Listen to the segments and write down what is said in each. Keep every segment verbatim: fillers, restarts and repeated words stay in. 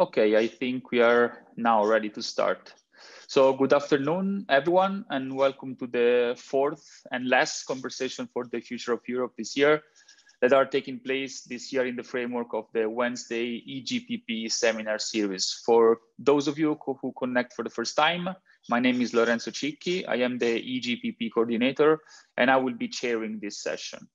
Okay, I think we are now ready to start. So good afternoon, everyone, and welcome to the fourth and last conversation for the future of Europe this year that are taking place this year in the framework of the Wednesday E G P P seminar series. For those of you who, who connect for the first time, my name is Lorenzo Cicchi. I am the E G P P coordinator, and I will be chairing this session.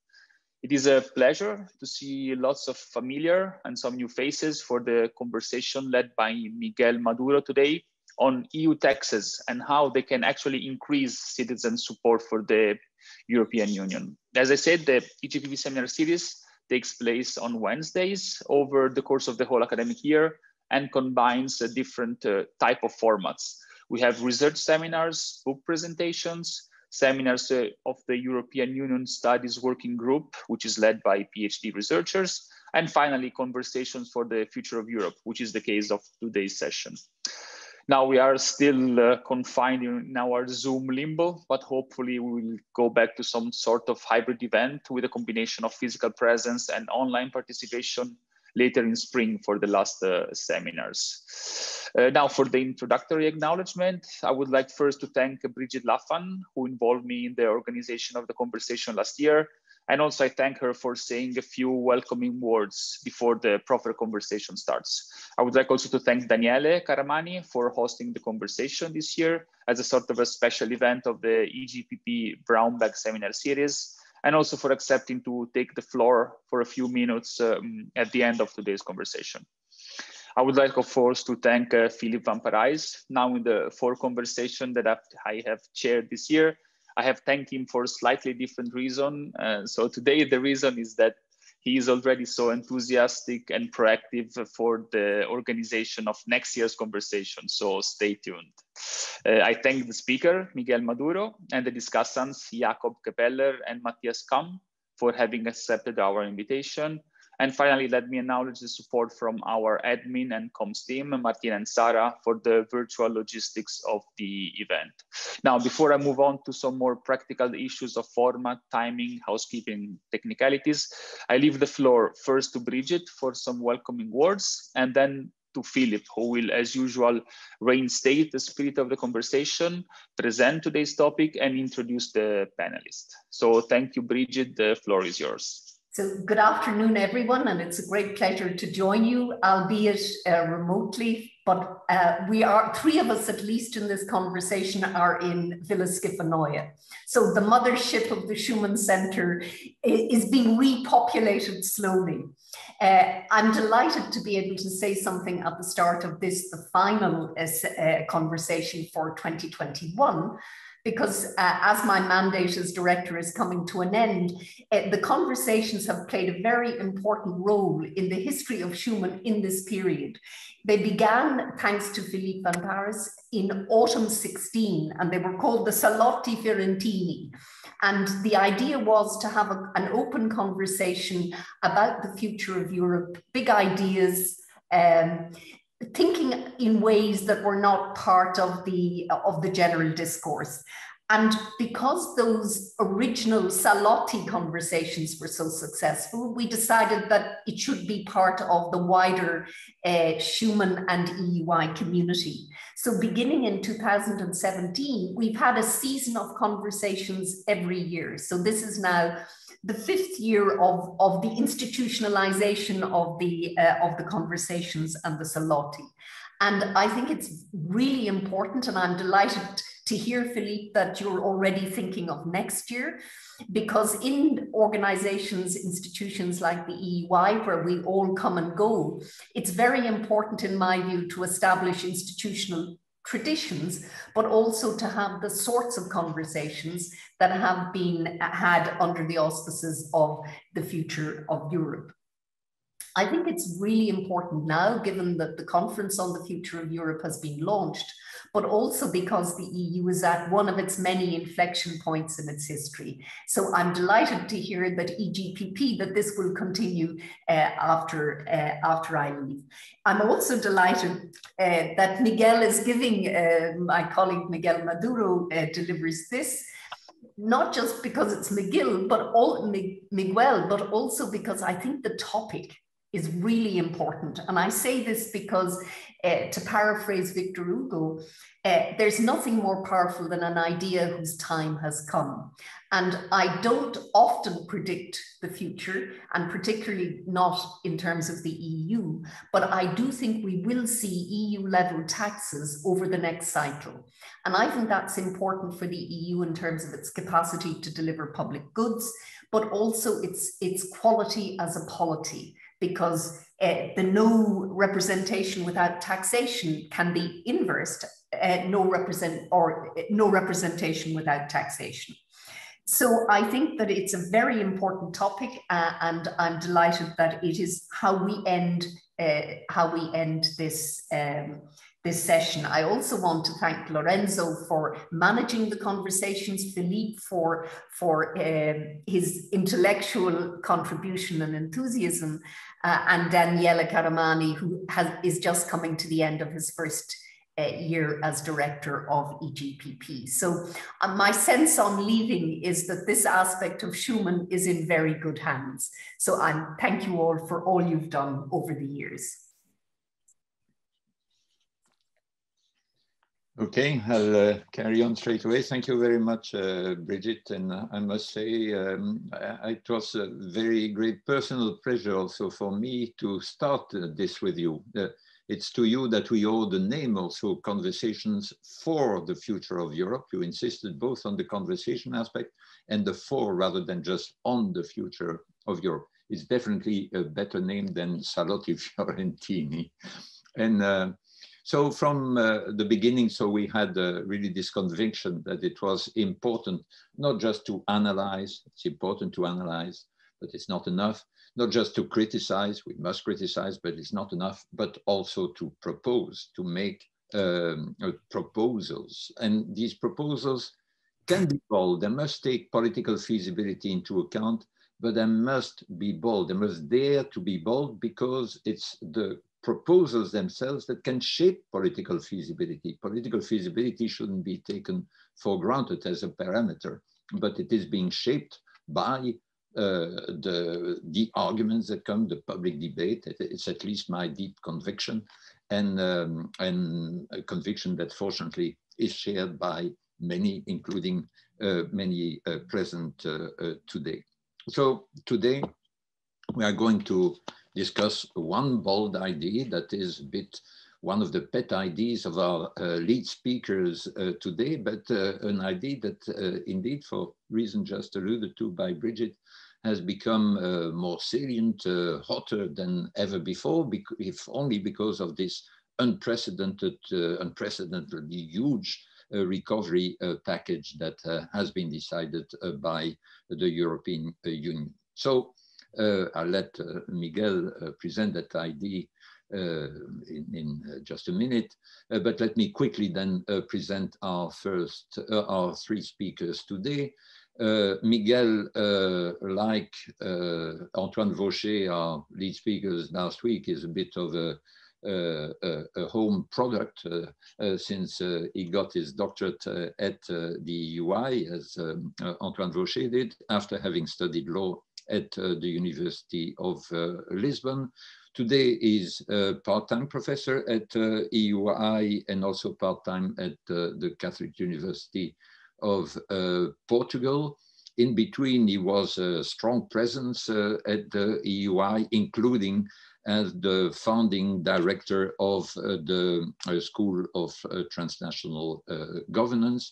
It is a pleasure to see lots of familiar and some new faces for the conversation led by Miguel Maduro today on E U taxes and how they can actually increase citizen support for the European Union. As I said, the E G P P seminar series takes place on Wednesdays over the course of the whole academic year and combines a different uh, type of formats. We have research seminars, book presentations, seminars uh, of the European Union Studies Working Group, which is led by PhD researchers, and finally, conversations for the future of Europe, which is the case of today's session. Now we are still uh, confined in our Zoom limbo, but hopefully we will go back to some sort of hybrid event with a combination of physical presence and online participation later in spring for the last uh, seminars. Uh, now for the introductory acknowledgement, I would like first to thank Brigitte Laffan, who involved me in the organization of the conversation last year. And also I thank her for saying a few welcoming words before the proper conversation starts. I would like also to thank Daniele Caramani for hosting the conversation this year as a sort of a special event of the E G P P Brown Bag Seminar Series, and also for accepting to take the floor for a few minutes um, at the end of today's conversation. I would like, of course, to thank uh, Philippe Van Parijs. Now in the four conversation that I've, I have chaired this year, I have thanked him for a slightly different reason. Uh, so today the reason is that he is already so enthusiastic and proactive for the organization of next year's conversation, so stay tuned. Uh, I thank the speaker, Miguel Maduro, and the discussants, Jakob Kapeller and Matthias Kamm, for having accepted our invitation. And finally, let me acknowledge the support from our admin and comms team, Martin and Sara, for the virtual logistics of the event. Now, before I move on to some more practical issues of format, timing, housekeeping, technicalities, I leave the floor first to Brigitte for some welcoming words, and then to Philip, who will, as usual, reinstate the spirit of the conversation, present today's topic, and introduce the panelists. So thank you, Brigitte. The floor is yours. So good afternoon, everyone, and it's a great pleasure to join you, albeit uh, remotely, but uh, we are, three of us at least in this conversation are in Villa Skifanoia. So the mothership of the Schuman Center is being repopulated slowly. Uh, I'm delighted to be able to say something at the start of this, the final uh, conversation for twenty twenty-one, because uh, as my mandate as director is coming to an end, uh, the conversations have played a very important role in the history of Schuman in this period. They began, thanks to Philippe Van Parijs, in autumn sixteen, and they were called the Salotti Fiorentini. And the idea was to have a, an open conversation about the future of Europe, big ideas, um, thinking in ways that were not part of the, of the general discourse. And because those original Salotti conversations were so successful, we decided that it should be part of the wider uh, Schuman and E U I community. So beginning in two thousand seventeen, we've had a season of conversations every year. So this is now the fifth year of, of the institutionalization of the, uh, of the conversations and the Salotti. And I think it's really important, and I'm delighted to hear, Philippe, that you're already thinking of next year, because in organizations, institutions like the E U I, where we all come and go, it's very important, in my view, to establish institutional traditions, but also to have the sorts of conversations that have been had under the auspices of the future of Europe. I think it's really important now, given that the Conference on the Future of Europe has been launched, but also because the E U is at one of its many inflection points in its history. So I'm delighted to hear that E G P P, that this will continue uh, after, uh, after I leave. I'm also delighted uh, that Miguel is giving, uh, my colleague Miguel Maduro uh, delivers this, not just because it's Miguel, but all, Miguel, but also because I think the topic is really important. And I say this because, uh, to paraphrase Victor Hugo, uh, there's nothing more powerful than an idea whose time has come. And I don't often predict the future, and particularly not in terms of the E U, but I do think we will see E U level taxes over the next cycle. And I think that's important for the E U in terms of its capacity to deliver public goods, but also its, its quality as a polity. Because uh, the no representation without taxation can be inversed, uh, no represent or no representation without taxation. So I think that it's a very important topic, uh, and I'm delighted that it is how we end uh, how we end this um, this session. I also want to thank Lorenzo for managing the conversations, Philippe for, for uh, his intellectual contribution and enthusiasm, uh, and Daniele Caramani, who has, is just coming to the end of his first uh, year as director of E G P P. So uh, my sense on leaving is that this aspect of Schuman is in very good hands. So I thank you all for all you've done over the years. Okay, I'll uh, carry on straight away. Thank you very much, uh, Brigitte. And I must say, um, I, it was a very great personal pleasure also for me to start uh, this with you. Uh, it's to you that we owe the name also, Conversations for the Future of Europe. You insisted both on the conversation aspect and the for, rather than just on the future of Europe. It's definitely a better name than Salotti Fiorentini. And uh, So from uh, the beginning, so we had uh, really this conviction that it was important, not just to analyze, it's important to analyze, but it's not enough, not just to criticize, we must criticize, but it's not enough, but also to propose, to make um, uh, proposals. And these proposals can be bold, they must take political feasibility into account, but they must be bold, they must dare to be bold, because it's the proposals themselves that can shape political feasibility. Political feasibility shouldn't be taken for granted as a parameter, but it is being shaped by uh, the, the arguments that come, the public debate. It's at least my deep conviction, and, um, and a conviction that fortunately is shared by many, including uh, many uh, present uh, uh, today. So today we are going to discuss one bold idea that is a bit one of the pet ideas of our uh, lead speakers uh, today, but uh, an idea that uh, indeed, for reason just alluded to by Brigitte, has become uh, more salient, uh, hotter than ever before, if only because of this unprecedented, uh, unprecedentedly huge uh, recovery uh, package that uh, has been decided uh, by the European uh, Union. So, Uh, I'll let uh, Miguel uh, present that idea uh, in, in uh, just a minute, uh, but let me quickly then uh, present our first, uh, our three speakers today. Uh, Miguel, uh, like uh, Antoine Vauchez, our lead speakers last week, is a bit of a, uh, a, a home product uh, uh, since uh, he got his doctorate uh, at uh, the E U I, as um, uh, Antoine Vauchez did, after having studied law at uh, the University of uh, Lisbon. Today is a part-time professor at uh, E U I and also part-time at uh, the Catholic University of uh, Portugal. In between, he was a strong presence uh, at the E U I, including as the founding director of uh, the uh, School of uh, Transnational uh, Governance.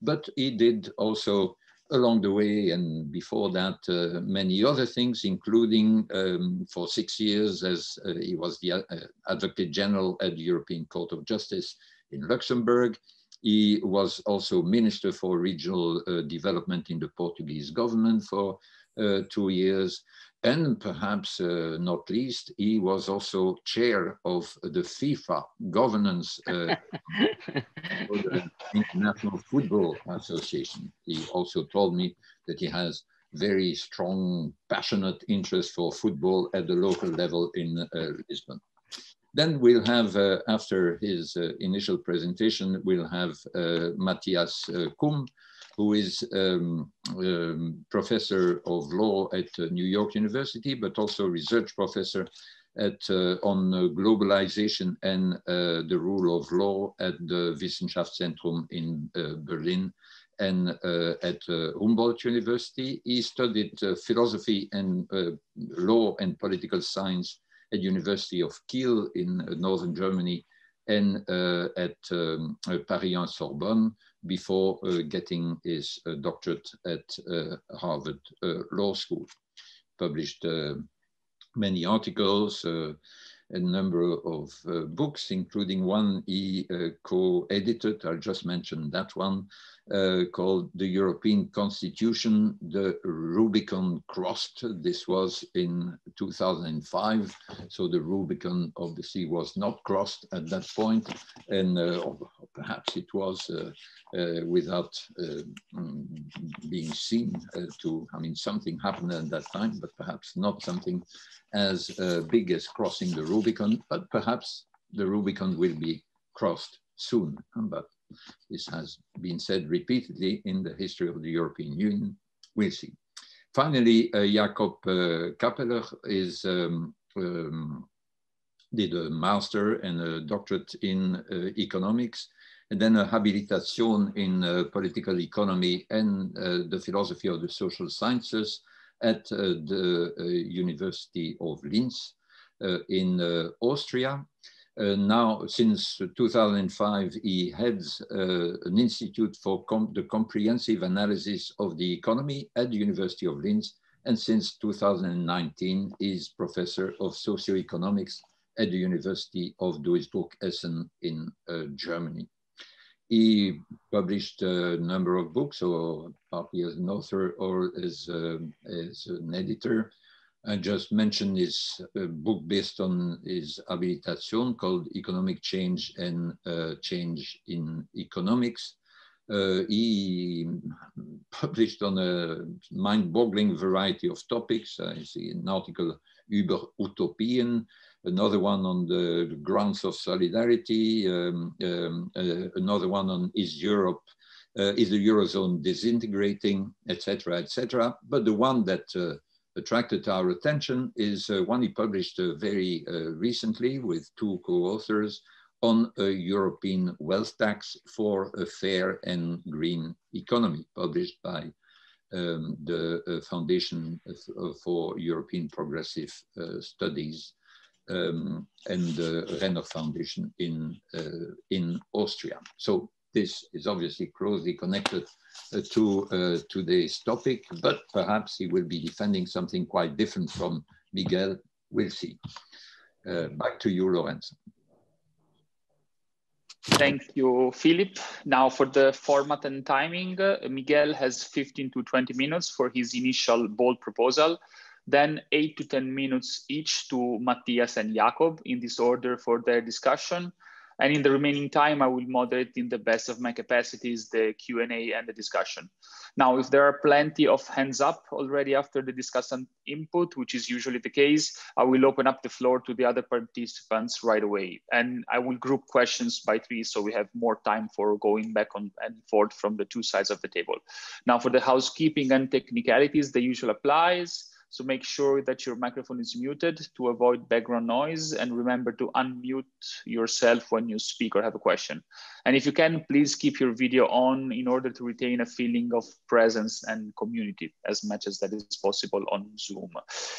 But he did also along the way, and before that, uh, many other things, including um, for six years as uh, he was the uh, Advocate General at the European Court of Justice in Luxembourg. He was also Minister for Regional uh, Development in the Portuguese government for uh, two years. And perhaps uh, not least, he was also chair of the FIFA governance uh, for the International Football Association. He also told me that he has very strong, passionate interest for football at the local level in uh, Lisbon. Then we'll have, uh, after his uh, initial presentation, we'll have uh, Matthias uh, Kamm, who is um, um, professor of law at uh, New York University, but also research professor at, uh, on uh, globalization and uh, the rule of law at the Wissenschaftszentrum in uh, Berlin and uh, at uh, Humboldt University. He studied uh, philosophy and uh, law and political science at University of Kiel in uh, northern Germany and uh, at um, Paris and Sorbonne before uh, getting his uh, doctorate at uh, Harvard uh, Law School. Published uh, many articles, uh, a number of uh, books, including one he uh, co-edited, I'll just mention that one, uh, called The European Constitution, the Rubicon Crossed. This was in two thousand five, so the Rubicon obviously was not crossed at that point, and uh, or perhaps it was uh, uh, without uh, being seen uh, to, I mean, something happened at that time, but perhaps not something as uh, big as crossing the Rubicon, but perhaps the Rubicon will be crossed soon. But this has been said repeatedly in the history of the European Union. We'll see. Finally, uh, Jakob uh, Kapeller is, um, um, did a master and a doctorate in uh, economics, and then a habilitation in uh, political economy and uh, the philosophy of the social sciences at uh, the uh, University of Linz uh, in uh, Austria. Uh, now, since two thousand five, he heads uh, an institute for com the comprehensive analysis of the economy at the University of Linz, and since two thousand nineteen is professor of socioeconomics at the University of Duisburg-Essen in uh, Germany. He published a number of books, so partly as an author or as, uh, as an editor. I just mentioned his uh, book based on his habilitation called Economic Change and uh, Change in Economics. Uh, he published on a mind-boggling variety of topics. I see an article, Über Utopien, another one on the grounds of solidarity, um, um, uh, another one on is Europe, uh, is the Eurozone disintegrating, et cetera, et cetera. But the one that uh, attracted our attention is uh, one he published uh, very uh, recently with two co-authors on a European wealth tax for a fair and green economy, published by um, the uh, Foundation for European Progressive uh, Studies um, and the Renner Foundation in, uh, in Austria. So this is obviously closely connected uh, to uh, today's topic, but perhaps he will be defending something quite different from Miguel. We'll see. Uh, back to you, Lorenzo. Thank you, Philippe. Now for the format and timing, uh, Miguel has fifteen to twenty minutes for his initial bold proposal, then eight to ten minutes each to Matthias and Jakob in this order for their discussion. And in the remaining time, I will moderate in the best of my capacities, the Q and A and the discussion. Now, if there are plenty of hands up already after the discussant input, which is usually the case, I will open up the floor to the other participants right away. And I will group questions by three, so we have more time for going back on and forth from the two sides of the table. Now, for the housekeeping and technicalities, the usual applies. So make sure that your microphone is muted to avoid background noise, and remember to unmute yourself when you speak or have a question. And if you can, please keep your video on in order to retain a feeling of presence and community as much as that is possible on Zoom.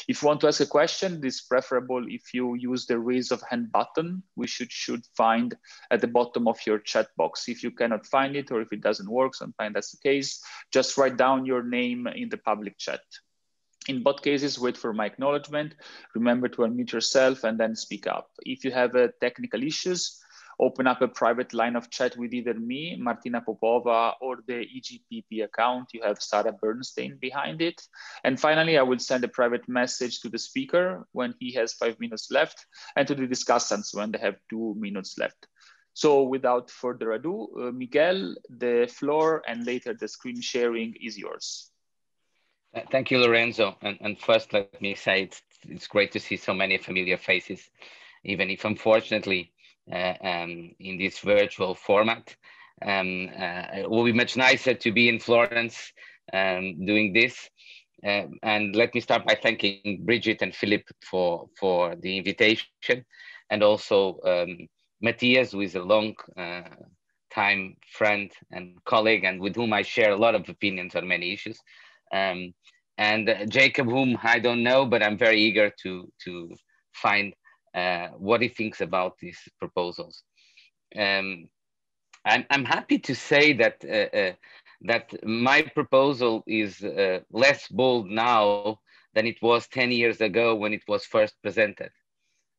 If you want to ask a question, it is preferable if you use the raise of hand button, which you should find at the bottom of your chat box. If you cannot find it, or if it doesn't work, sometimes that's the case, just write down your name in the public chat. In both cases, wait for my acknowledgement. Remember to unmute yourself and then speak up. If you have uh, technical issues, open up a private line of chat with either me, Martina Popova, or the E G P P account. You have Sara Bernstein behind it. And finally, I will send a private message to the speaker when he has five minutes left, and to the discussants when they have two minutes left. So without further ado, uh, Miguel, the floor and later the screen sharing is yours. Thank you, Lorenzo. And, and first, let me say it's, it's great to see so many familiar faces, even if unfortunately uh, um, in this virtual format. Um, uh, it will be much nicer to be in Florence um, doing this. Um, and let me start by thanking Brigitte and Philippe for, for the invitation, and also um, Matthias, who is a long uh, time friend and colleague, and with whom I share a lot of opinions on many issues. Um, and uh, Jakob, whom I don't know, but I'm very eager to, to find uh, what he thinks about these proposals. Um, I'm, I'm happy to say that uh, uh, that my proposal is uh, less bold now than it was ten years ago when it was first presented.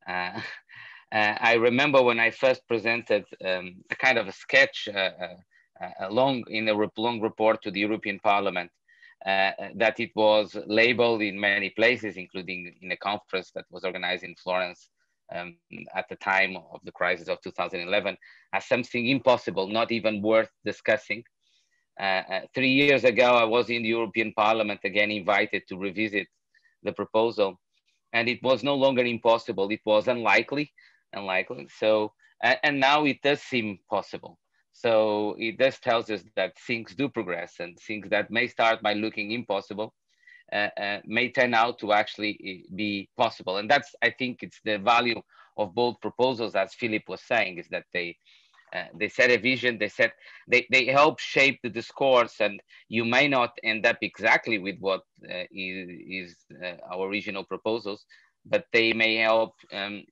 Uh, uh, I remember when I first presented um, a kind of a sketch, uh, uh, a long, in a long report to the European Parliament, uh, that it was labeled in many places, including in a conference that was organized in Florence um, at the time of the crisis of two thousand eleven, as something impossible, not even worth discussing. Uh, uh, three years ago, I was in the European Parliament, again invited to revisit the proposal. And it was no longer impossible. It was unlikely, unlikely. So, uh, and now it does seem possible. So it does tells us that things do progress, and things that may start by looking impossible uh, uh, may turn out to actually be possible. And that's, I think it's the value of bold proposals, as Philippe was saying, is that they, Uh, they set a vision, they set, they, they help shape the discourse, and you may not end up exactly with what uh, is, is uh, our original proposals, but they may help um,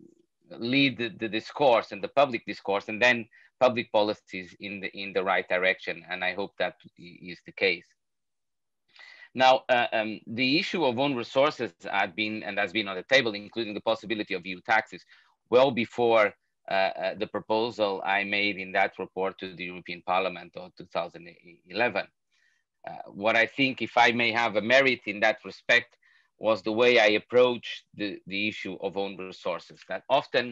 lead the, the discourse and the public discourse, and then public policies in the, in the right direction. And I hope that is the case. Now, uh, um, the issue of own resources had been, and has been on the table, including the possibility of E U taxes, well before Uh, the proposal I made in that report to the European Parliament of two thousand eleven. Uh, what I think, if I may have a merit in that respect, was the way I approached the, the issue of own resources that often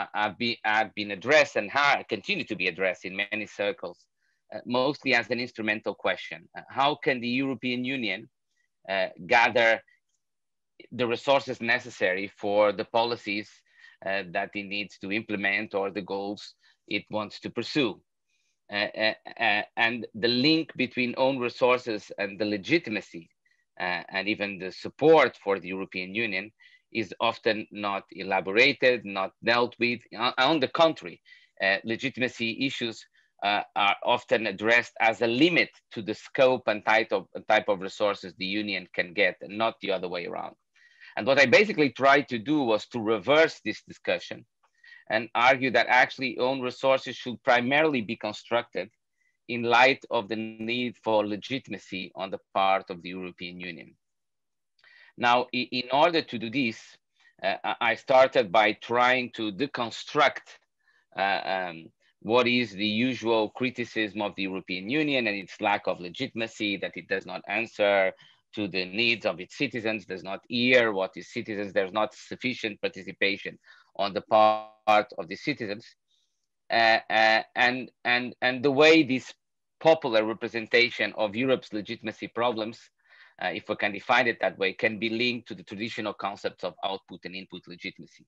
uh, I've, be, I've been addressed and continue to be addressed in many circles, uh, mostly as an instrumental question. Uh, how can the European Union uh, gather the resources necessary for the policies Uh, that it needs to implement, or the goals it wants to pursue? Uh, uh, uh, and the link between own resources and the legitimacy uh, and even the support for the European Union is often not elaborated, not dealt with. On the contrary, uh, legitimacy issues uh, are often addressed as a limit to the scope and type of, type of resources the Union can get, and not the other way around. And what I basically tried to do was to reverse this discussion and argue that actually own resources should primarily be constructed in light of the need for legitimacy on the part of the European Union. Now, in order to do this, uh, I started by trying to deconstruct uh, um, what is the usual criticism of the European Union and its lack of legitimacy, that it does not answer to the needs of its citizens, does not hear what is citizens, there's not sufficient participation on the part of the citizens. Uh, uh, and, and, and the way this popular representation of Europe's legitimacy problems, uh, if we can define it that way, can be linked to the traditional concepts of output and input legitimacy.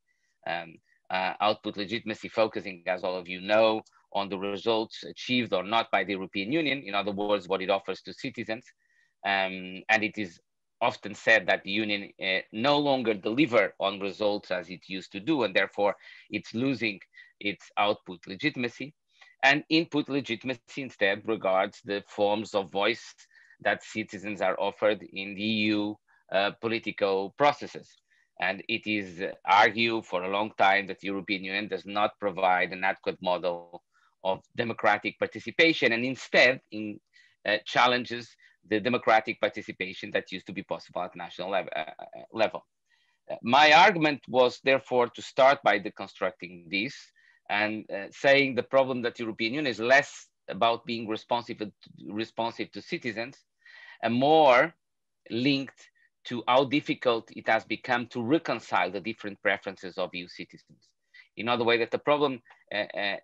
Um, uh, output legitimacy focusing, as all of you know, on the results achieved or not by the European Union, in other words, what it offers to citizens. Um, and it is often said that the Union uh, no longer delivers on results as it used to do, and therefore it's losing its output legitimacy. And input legitimacy instead regards the forms of voice that citizens are offered in the E U uh, political processes. And it is argued for a long time that the European Union does not provide an adequate model of democratic participation, and instead in, uh, challenges the democratic participation that used to be possible at national level. Uh, level. Uh, my argument was therefore to start by deconstructing this and uh, saying the problem that the European Union is less about being responsive to, responsive to citizens and more linked to how difficult it has become to reconcile the different preferences of E U citizens. In other way, that the problem uh, uh,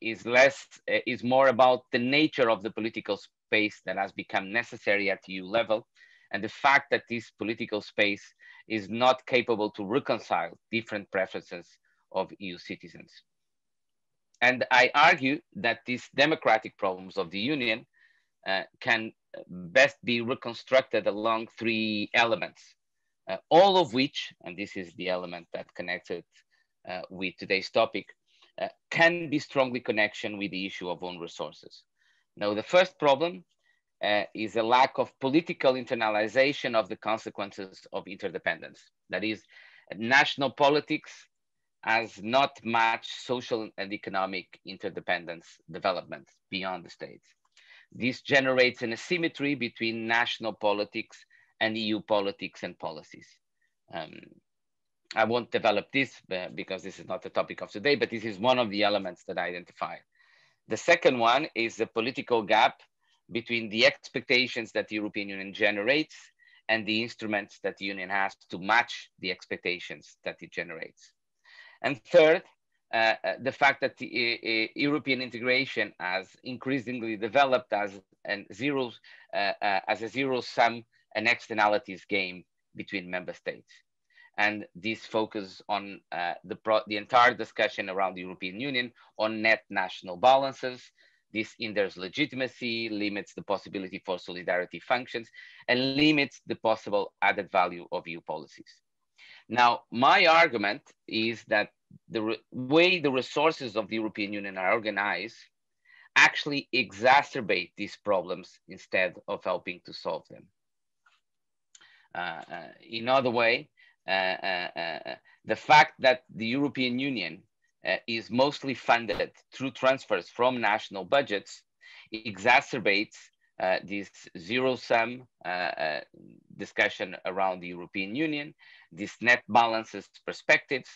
is less, uh, is more about the nature of the political space that has become necessary at E U level, and the fact that this political space is not capable to reconcile different preferences of E U citizens. And I argue that these democratic problems of the Union uh, can best be reconstructed along three elements, uh, all of which, and this is the element that connects it uh, with today's topic, uh, can be strongly connected with the issue of own resources. Now, the first problem uh, is a lack of political internalization of the consequences of interdependence. That is, national politics has not matched social and economic interdependence development beyond the states. This generates an asymmetry between national politics and E U politics and policies. Um, I won't develop this uh, because this is not the topic of today, but this is one of the elements that I identified. The second one is the political gap between the expectations that the European Union generates and the instruments that the Union has to match the expectations that it generates. And third, uh, the fact that the uh, European integration has increasingly developed as, an zero, uh, uh, as a zero-sum and externalities game between member states. And this focus on uh, the, pro the entire discussion around the European Union on net national balances. This hinders legitimacy, limits the possibility for solidarity functions, and limits the possible added value of E U policies. Now, my argument is that the way the resources of the European Union are organized actually exacerbate these problems instead of helping to solve them. Uh, uh, in other way, uh, uh, uh, the fact that the European Union uh, is mostly funded through transfers from national budgets exacerbates Uh, this zero-sum uh, uh, discussion around the European Union, this net balances perspectives.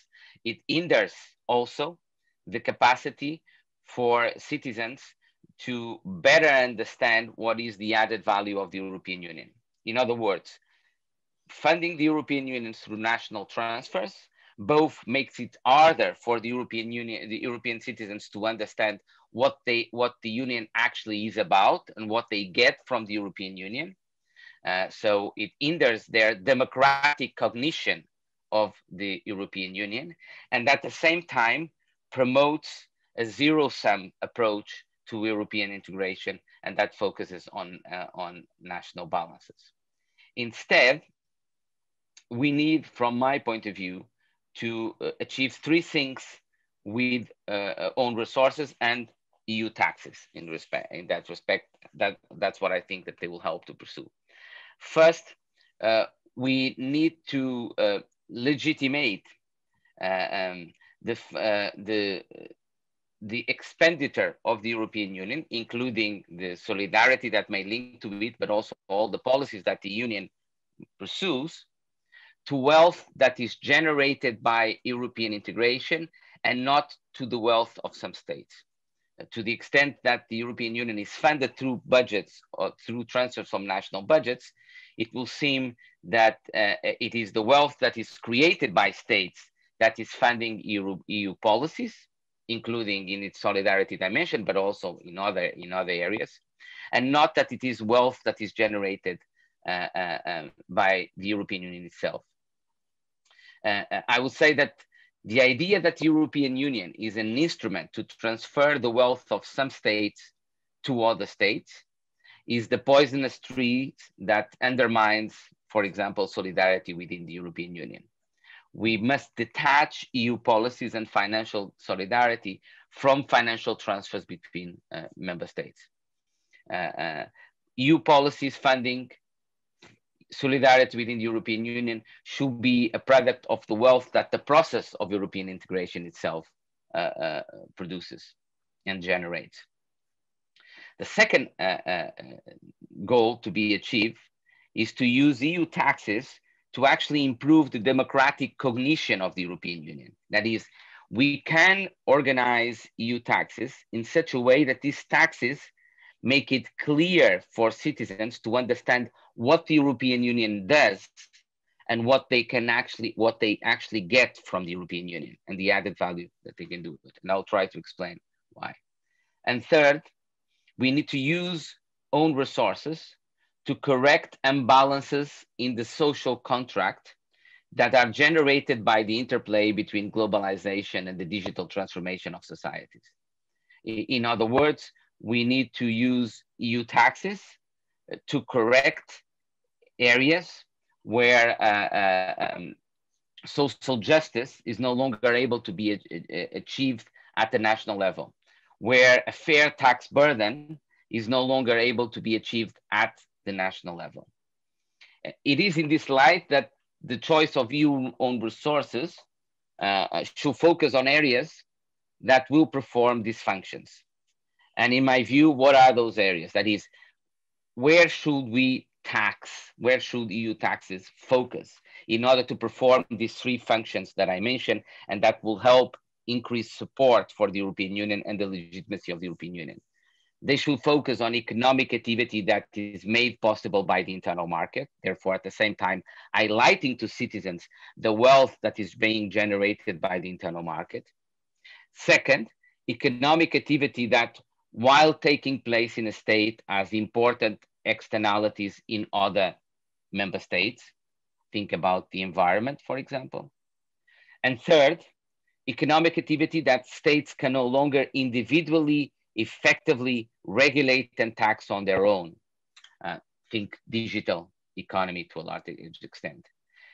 It hinders also the capacity for citizens to better understand what is the added value of the European Union. In other words, funding the European Union through national transfers both makes it harder for the European Union, the European citizens to understand what they, what the Union actually is about and what they get from the European Union. Uh, so it hinders their democratic cognition of the European Union, and at the same time promotes a zero-sum approach to European integration, and that focuses on, uh, on national balances. Instead, we need, from my point of view, to achieve three things with uh, own resources and E U taxes in respect. In that respect, that, that's what I think that they will help to pursue. First, uh, we need to uh, legitimate uh, um, the, uh, the, the expenditure of the European Union, including the solidarity that may link to it, but also all the policies that the Union pursues, to wealth that is generated by European integration and not to the wealth of some states. Uh, to the extent that the European Union is funded through budgets or through transfers from national budgets, it will seem that uh, it is the wealth that is created by states that is funding Euro E U policies, including in its solidarity dimension, but also in other, in other areas, and not that it is wealth that is generated uh, uh, um, by the European Union itself. Uh, I would say that the idea that the European Union is an instrument to transfer the wealth of some states to other states is the poisonous tree that undermines, for example, solidarity within the European Union. We must detach E U policies and financial solidarity from financial transfers between uh, member states. Uh, uh, E U policies funding solidarity within the European Union should be a product of the wealth that the process of European integration itself uh, uh, produces and generates. The second uh, uh, goal to be achieved is to use E U taxes to actually improve the democratic cognition of the European Union. That is, we can organize E U taxes in such a way that these taxes make it clear for citizens to understand what the European Union does and what they can actually, what they actually get from the European Union and the added value that they can do with it. And I'll try to explain why. And third, we need to use own resources to correct imbalances in the social contract that are generated by the interplay between globalization and the digital transformation of societies. In other words, we need to use E U taxes to correct areas where uh, uh, um, social justice is no longer able to be achieved at the national level, where a fair tax burden is no longer able to be achieved at the national level. It is in this light that the choice of E U-owned resources uh, should focus on areas that will perform these functions. And in my view, what are those areas? That is, where should we tax? Where should E U taxes focus in order to perform these three functions that I mentioned, and that will help increase support for the European Union and the legitimacy of the European Union? They should focus on economic activity that is made possible by the internal market, therefore at the same time highlighting to citizens the wealth that is being generated by the internal market. Second, economic activity that, while taking place in a state, has important externalities in other member states. Think about the environment, for example. And third, economic activity that states can no longer individually effectively regulate and tax on their own. Uh, think digital economy to a large extent.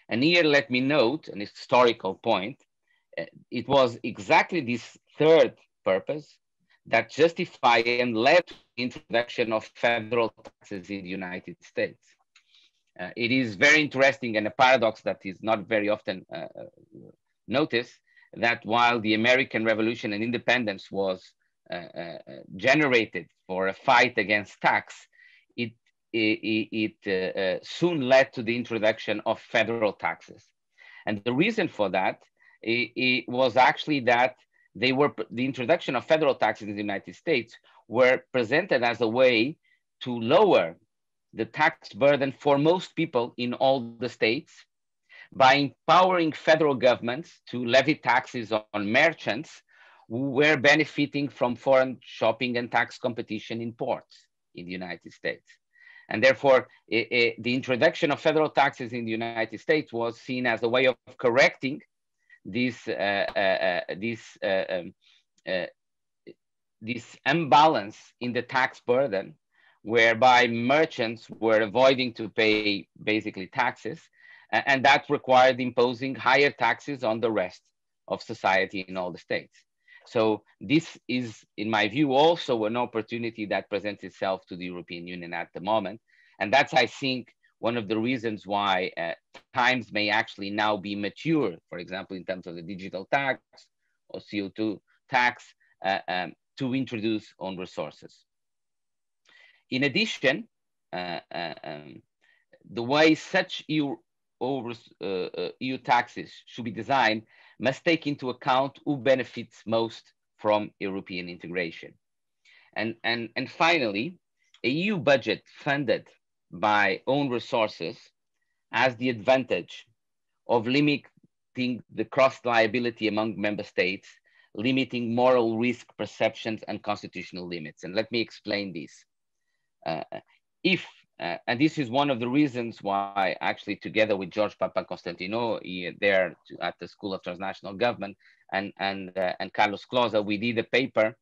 And here let me note an historical point. It was exactly this third purpose that justified and led to the introduction of federal taxes in the United States. Uh, it is very interesting and a paradox that is not very often uh, noticed, that while the American Revolution and independence was Uh, uh, generated for a fight against tax, it, it, it uh, uh, soon led to the introduction of federal taxes. And the reason for that it, it was actually that they were, the introduction of federal taxes in the United States were presented as a way to lower the tax burden for most people in all the states by empowering federal governments to levy taxes on merchants who were benefiting from foreign shopping and tax competition in ports in the United States. And therefore, it, it, the introduction of federal taxes in the United States was seen as a way of correcting this, uh, uh, this, uh, um, uh, this imbalance in the tax burden, whereby merchants were avoiding to pay basically taxes, and, and that required imposing higher taxes on the rest of society in all the states. So this is, in my view, also an opportunity that presents itself to the European Union at the moment. And that's, I think, one of the reasons why uh, times may actually now be mature, for example, in terms of the digital tax or C O two tax, uh, um, to introduce own resources. In addition, uh, uh, um, the way such E U, over, uh, E U taxes should be designed must take into account who benefits most from European integration. And, and, and finally, a E U budget funded by own resources has the advantage of limiting the cross-liability among member states, limiting moral risk perceptions and constitutional limits. And let me explain this. Uh, if, uh, and this is one of the reasons why, actually, together with George Papakonstantinou there to, at the School of Transnational Government and, and, uh, and Carlos Closa, we did a paper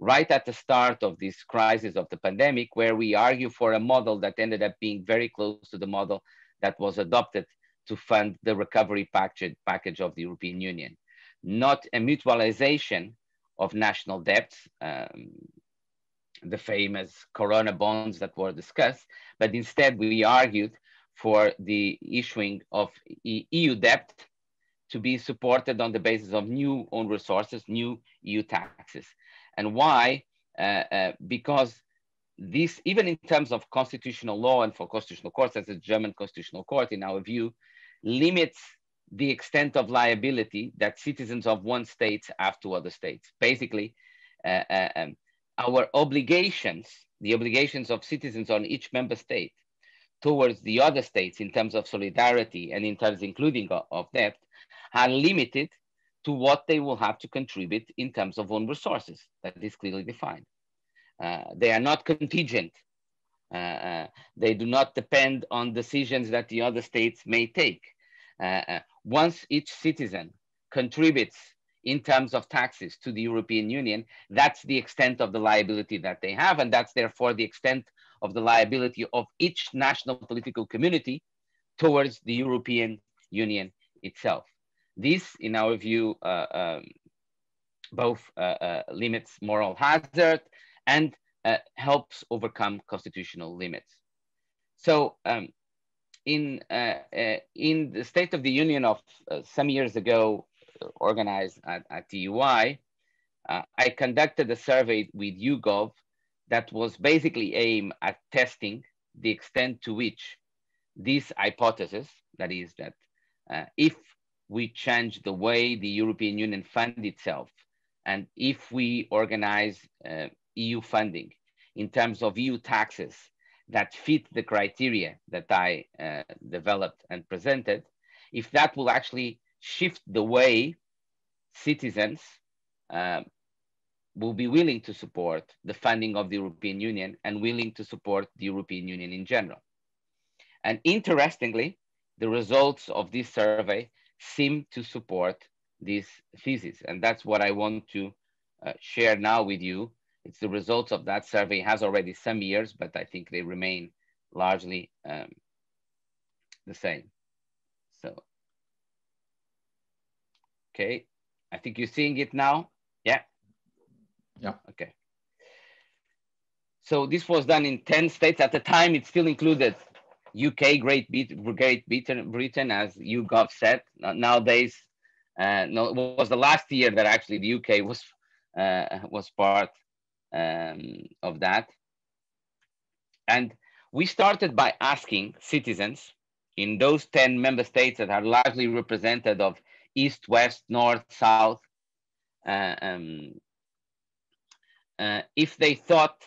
right at the start of this crisis of the pandemic, where we argue for a model that ended up being very close to the model that was adopted to fund the recovery package, package of the European Union. Not a mutualization of national debts, um, the famous Corona bonds that were discussed, but instead we argued for the issuing of E U debt to be supported on the basis of new own resources, new E U taxes. And why? Uh, uh, because this, even in terms of constitutional law and for constitutional courts, as the German constitutional court, in our view, limits the extent of liability that citizens of one state have to other states. Basically, uh, uh, um, our obligations, the obligations of citizens on each member state towards the other states in terms of solidarity and in terms including of debt, are limited to what they will have to contribute in terms of own resources that is clearly defined. Uh, they are not contingent. Uh, they do not depend on decisions that the other states may take. Uh, once each citizen contributes in terms of taxes to the European Union, that's the extent of the liability that they have. And that's therefore the extent of the liability of each national political community towards the European Union itself. This, in our view, uh, um, both uh, uh, limits moral hazard and uh, helps overcome constitutional limits. So um, in, uh, uh, in the State of the Union of uh, some years ago, organized at, at the E U I, uh, I conducted a survey with YouGov that was basically aimed at testing the extent to which this hypothesis, that is that uh, if we change the way the European Union funds itself, and if we organize uh, E U funding in terms of E U taxes that fit the criteria that I uh, developed and presented, if that will actually shift the way citizens uh, will be willing to support the funding of the European Union and willing to support the European Union in general. And interestingly, the results of this survey seem to support this thesis. And that's what I want to uh, share now with you. It's the results of that survey. It has already some years, but I think they remain largely um, the same. So, okay, I think you're seeing it now. Yeah? Yeah. Okay. So this was done in ten states. At the time, it still included U K, Great Britain, Britain, as YouGov said. Nowadays, uh, no, it was the last year that actually the U K was, uh, was part um, of that. And we started by asking citizens in those ten member states that are largely represented of East, West, North, South, uh, um, uh, if they thought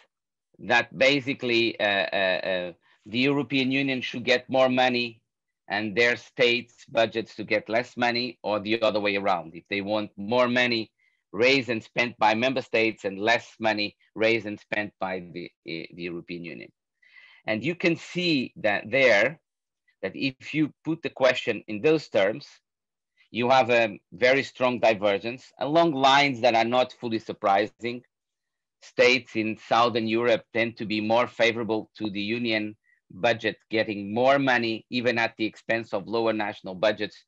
that basically uh, uh, uh, the European Union should get more money and their states' budgets to get less money, or the other way around. If they want more money raised and spent by member states and less money raised and spent by the, the European Union. And you can see that there, that if you put the question in those terms, you have a very strong divergence along lines that are not fully surprising. States in Southern Europe tend to be more favorable to the Union budget getting more money, even at the expense of lower national budgets,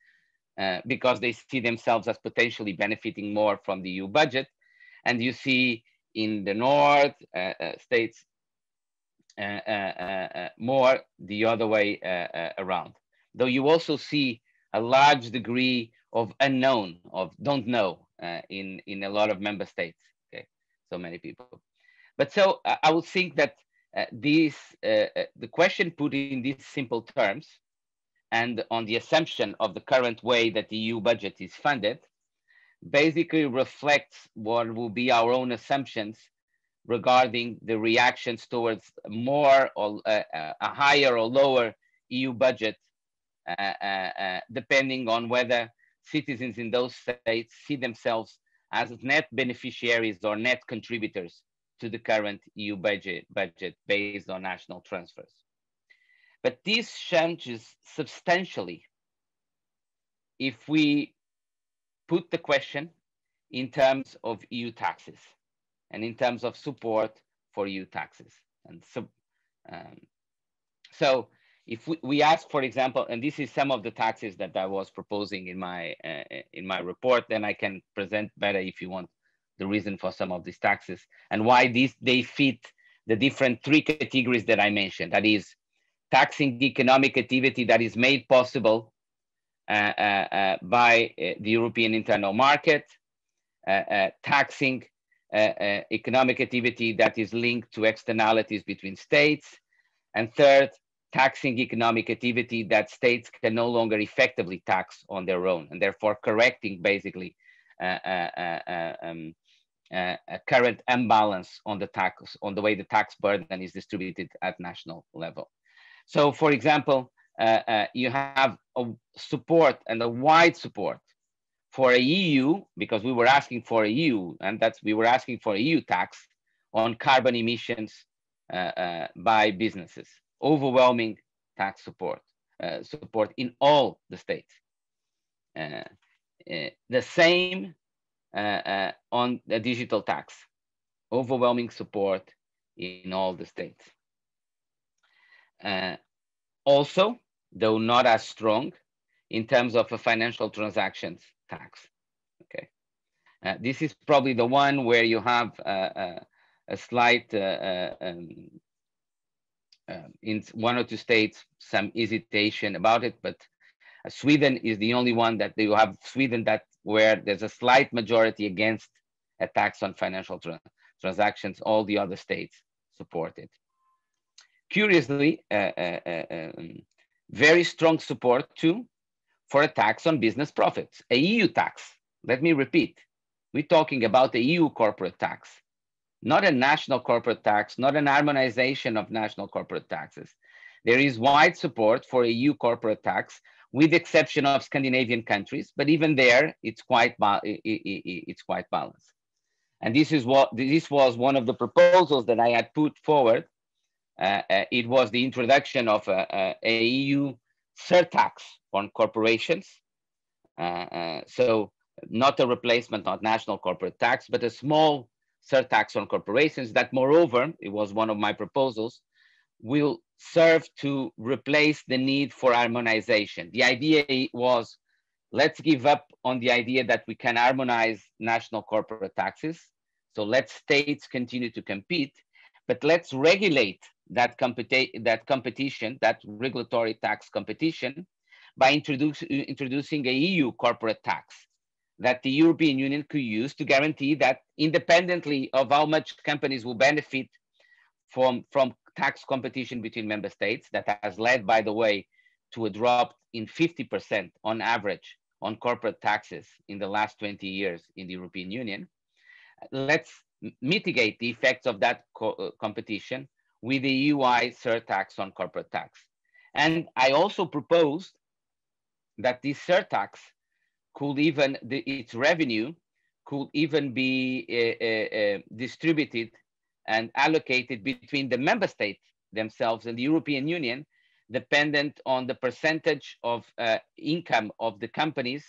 uh, because they see themselves as potentially benefiting more from the E U budget. And you see in the North uh, uh, states uh, uh, uh, more the other way uh, uh, around. Though you also see a large degree of unknown, of don't know uh, in, in a lot of member states, okay? So many people. But so uh, I would think that Uh, these, uh, uh, the question put in these simple terms and on the assumption of the current way that the E U budget is funded basically reflects what will be our own assumptions regarding the reactions towards more or uh, uh, a higher or lower E U budget, uh, uh, uh, depending on whether citizens in those states see themselves as net beneficiaries or net contributors to the current E U budget, budget based on national transfers. But this changes substantially if we put the question in terms of E U taxes and in terms of support for E U taxes. And so, um, so if we, we ask, for example, and this is some of the taxes that I was proposing in my, uh, in my report, then I can present better if you want the reason for some of these taxes and why these they fit the different three categories that I mentioned. That is, taxing economic activity that is made possible uh, uh, uh, by uh, the European internal market, uh, uh, taxing uh, uh, economic activity that is linked to externalities between states, and third, taxing economic activity that states can no longer effectively tax on their own, and therefore correcting basically uh, uh, uh, um, Uh, a current imbalance on the tax, on the way the tax burden is distributed at national level. So, for example, uh, uh, you have a support and a wide support for a E U, because we were asking for a E U, and that's we were asking for a E U tax on carbon emissions uh, uh, by businesses. Overwhelming tax support, uh, support in all the states. Uh, uh, the same uh, uh, on the digital tax, overwhelming support in all the states. Uh, also, though not as strong, in terms of a financial transactions tax, okay? Uh, this is probably the one where you have uh, uh, a slight, uh, um, uh, in one or two states, some hesitation about it, but uh, Sweden is the only one that they have Sweden that where there's a slight majority against a tax on financial tra transactions, all the other states support it. Curiously, uh, uh, uh, um, very strong support too for a tax on business profits, a E U tax. Let me repeat, we're talking about a E U corporate tax, not a national corporate tax, not an harmonization of national corporate taxes. There is wide support for a E U corporate tax with the exception of Scandinavian countries, but even there, it's quite, it's quite balanced. And this, is what, this was one of the proposals that I had put forward. Uh, uh, it was the introduction of a, a, a E U surtax on corporations. Uh, uh, so not a replacement of national corporate tax, but a small surtax on corporations that moreover, it was one of my proposals, will serve to replace the need for harmonization. The idea was, let's give up on the idea that we can harmonize national corporate taxes. So let states continue to compete, but let's regulate that, competi that competition, that regulatory tax competition by introduce introducing a E U corporate tax that the European Union could use to guarantee that independently of how much companies will benefit from, from tax competition between member states that has led, by the way, to a drop in fifty percent on average on corporate taxes in the last twenty years in the European Union. Let's mitigate the effects of that co competition with the E U I surtax on corporate tax. And I also proposed that this surtax could even, the, its revenue could even be uh, uh, distributed and allocated between the member states themselves and the European Union, dependent on the percentage of uh, income of the companies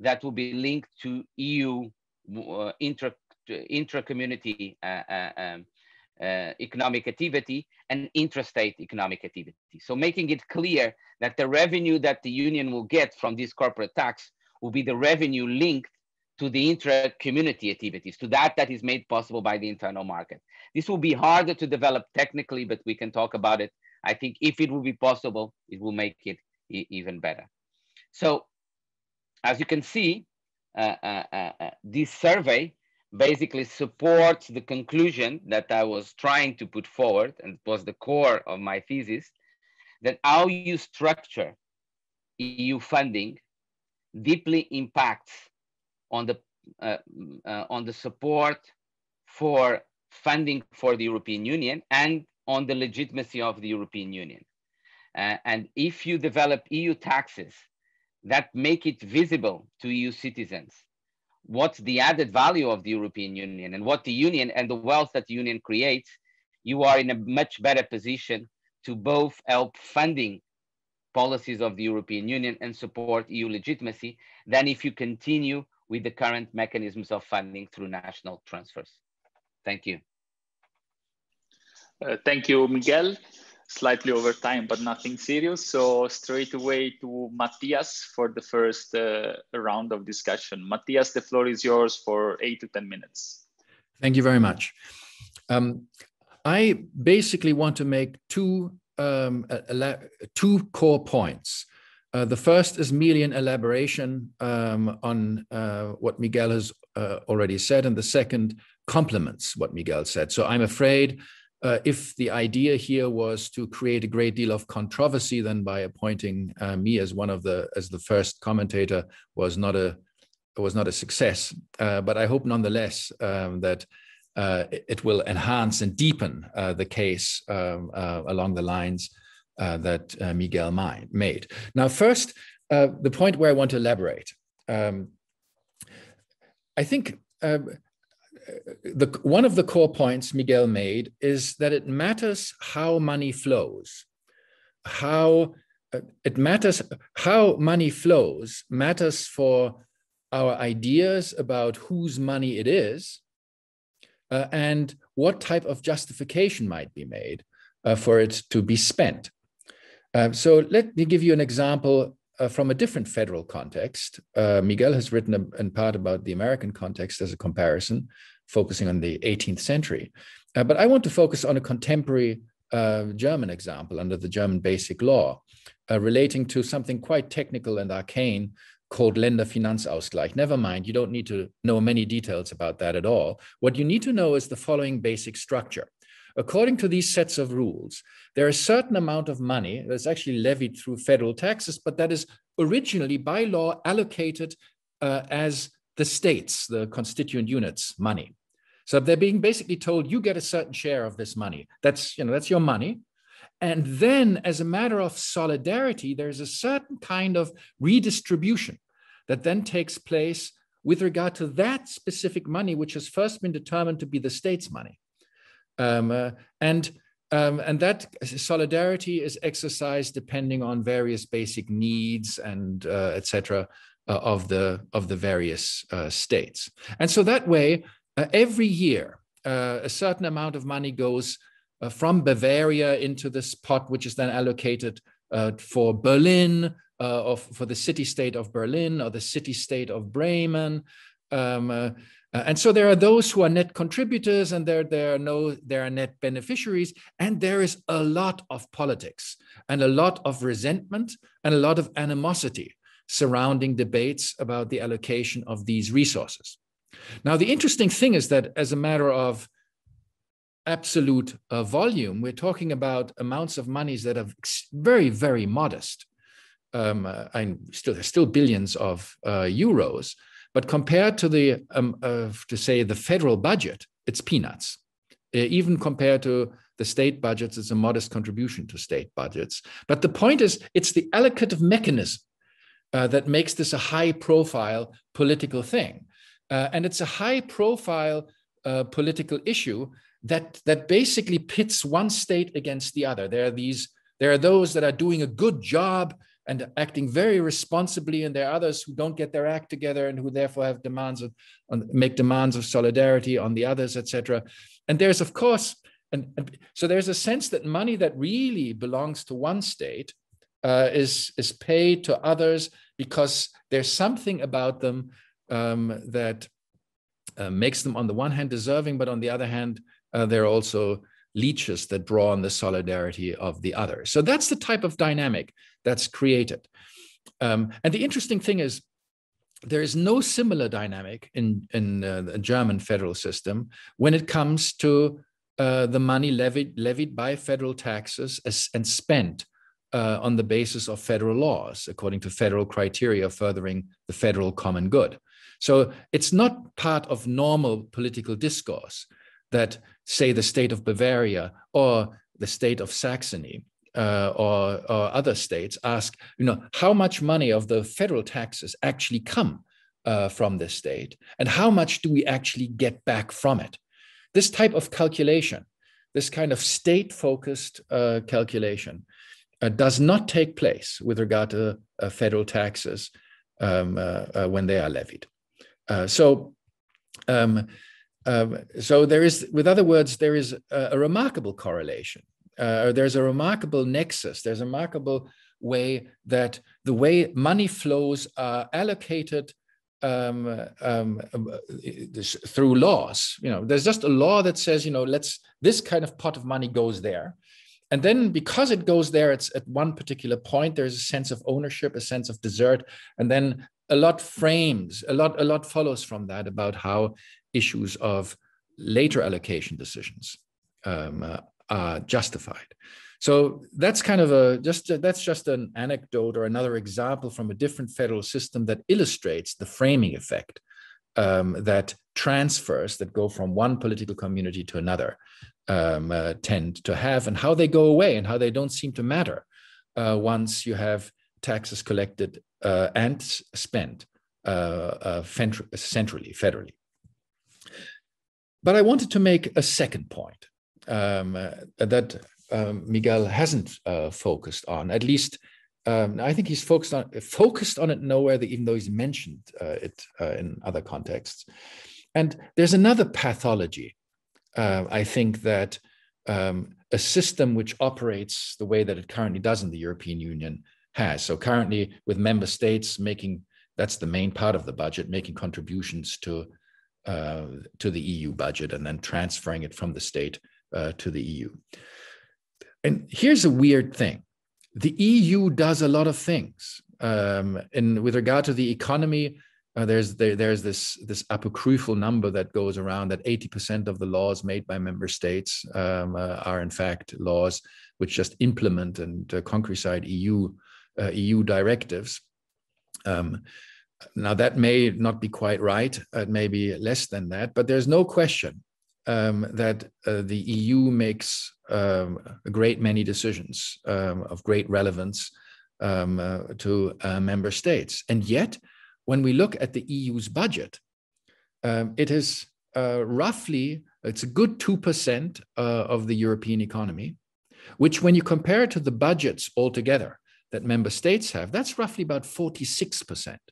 that will be linked to E U uh, intra, intra-community uh, uh, um, uh, economic activity and intrastate economic activity. So making it clear that the revenue that the Union will get from this corporate tax will be the revenue linked to the intra-community activities, to that that is made possible by the internal market. This will be harder to develop technically, but we can talk about it. I think if it will be possible, it will make it e even better. So as you can see, uh, uh, uh, uh, this survey basically supports the conclusion that I was trying to put forward, and it was the core of my thesis, that how you structure E U funding deeply impacts on the, uh, uh, on the support for funding for the European Union and on the legitimacy of the European Union. Uh, and if you develop E U taxes that make it visible to E U citizens, what's the added value of the European Union and what the Union and the wealth that the Union creates, you are in a much better position to both help funding policies of the European Union and support E U legitimacy than if you continue with the current mechanisms of funding through national transfers. Thank you. Uh, thank you, Miguel. Slightly over time, but nothing serious. So straight away to Matthias for the first uh, round of discussion. Matthias, the floor is yours for eight to ten minutes. Thank you very much. Um, I basically want to make two Um, two core points. Uh, the first is merely an elaboration um, on uh, what Miguel has uh, already said, and the second complements what Miguel said. So I'm afraid uh, if the idea here was to create a great deal of controversy, then by appointing uh, me as one of the as the first commentator was not a was not a success. Uh, but I hope nonetheless um, that. Uh, it will enhance and deepen uh, the case um, uh, along the lines uh, that uh, Miguel made. Now, first, uh, the point where I want to elaborate. Um, I think uh, the, one of the core points Miguel made is that it matters how money flows. How uh, it matters how money flows matters for our ideas about whose money it is uh, and what type of justification might be made uh, for it to be spent. Uh, so let me give you an example uh, from a different federal context. Uh, Miguel has written a, in part about the American context as a comparison, focusing on the eighteenth century. Uh, but I want to focus on a contemporary uh, German example under the German Basic Law uh, relating to something quite technical and arcane called Länderfinanzausgleich. Never mind, you don't need to know many details about that at all. What you need to know is the following basic structure. According to these sets of rules, there is a certain amount of money that's actually levied through federal taxes, but that is originally by law allocated uh, as the states, the constituent units' money. So they're being basically told, you get a certain share of this money. That's, you know, that's your money. And then as a matter of solidarity, there's a certain kind of redistribution that then takes place with regard to that specific money, which has first been determined to be the state's money. Um, uh, and, um, and that solidarity is exercised depending on various basic needs and uh, et cetera uh, of, the, of the various uh, states. And so that way, Uh, every year, uh, a certain amount of money goes uh, from Bavaria into this pot, which is then allocated uh, for Berlin, uh, or for the city-state of Berlin, or the city-state of Bremen. Um, uh, and so there are those who are net contributors, and there, there, are no, there are net beneficiaries, and there is a lot of politics, and a lot of resentment, and a lot of animosity surrounding debates about the allocation of these resources. Now, the interesting thing is that as a matter of absolute uh, volume, we're talking about amounts of monies that are very, very modest. Um, uh, and still, there's still billions of uh, euros, but compared to the, um, uh, to say the federal budget, it's peanuts. Uh, even compared to the state budgets, it's a modest contribution to state budgets. But the point is, it's the allocative mechanism uh, that makes this a high profile political thing. Uh, and it's a high-profile uh, political issue that, that basically pits one state against the other. There are, these, there are those that are doing a good job and acting very responsibly, and there are others who don't get their act together and who therefore have demands of, on, make demands of solidarity on the others, et cetera. And there's, of course, and, and so there's a sense that money that really belongs to one state uh, is, is paid to others because there's something about them Um, that uh, makes them on the one hand deserving, but on the other hand, uh, they're also leeches that draw on the solidarity of the other. So that's the type of dynamic that's created. Um, and the interesting thing is, there is no similar dynamic in, in uh, the German federal system when it comes to uh, the money levied, levied by federal taxes as, and spent uh, on the basis of federal laws, according to federal criteria furthering the federal common good. So it's not part of normal political discourse that, say, the state of Bavaria or the state of Saxony uh, or, or other states ask, you know, how much money of the federal taxes actually come uh, from this state, and how much do we actually get back from it? This type of calculation, this kind of state-focused uh, calculation, uh, does not take place with regard to uh, federal taxes um, uh, uh, when they are levied. Uh, so, um, um, so there is, with other words, there is a, a remarkable correlation. Uh, there's a remarkable nexus. There's a remarkable way that the way money flows are allocated um, um, through laws. You know, there's just a law that says, you know, let's this kind of pot of money goes there. And then because it goes there, it's at one particular point, there's a sense of ownership, a sense of desert, and then a lot frames, a lot, a lot follows from that about how issues of later allocation decisions um, uh, are justified. So that's kind of a, just a, that's just an anecdote or another example from a different federal system that illustrates the framing effect um, that transfers that go from one political community to another um, uh, tend to have, and how they go away and how they don't seem to matter uh, once you have taxes collected uh, and spent uh, uh, centrally, federally. But I wanted to make a second point um, uh, that um, Miguel hasn't uh, focused on, at least Um, I think he's focused on focused on it nowhere, that even though he's mentioned uh, it uh, in other contexts. And there's another pathology. Uh, I think that um, a system which operates the way that it currently does in the European Union has. So currently, with member states making, that's the main part of the budget, making contributions to uh, to the E U budget and then transferring it from the state uh, to the E U. And here's a weird thing. The E U does a lot of things. Um, and with regard to the economy, uh, there's there, there's this, this apocryphal number that goes around that eighty percent of the laws made by member states um, uh, are in fact laws which just implement and uh, concrete E U, uh, E U directives. Um, now that may not be quite right, it may be less than that, but there's no question um, that uh, the E U makes Um, a great many decisions um, of great relevance um, uh, to uh, member states. And yet, when we look at the E U's budget, um, it is uh, roughly, it's a good two percent uh, of the European economy, which when you compare it to the budgets altogether that member states have, that's roughly about forty-six percent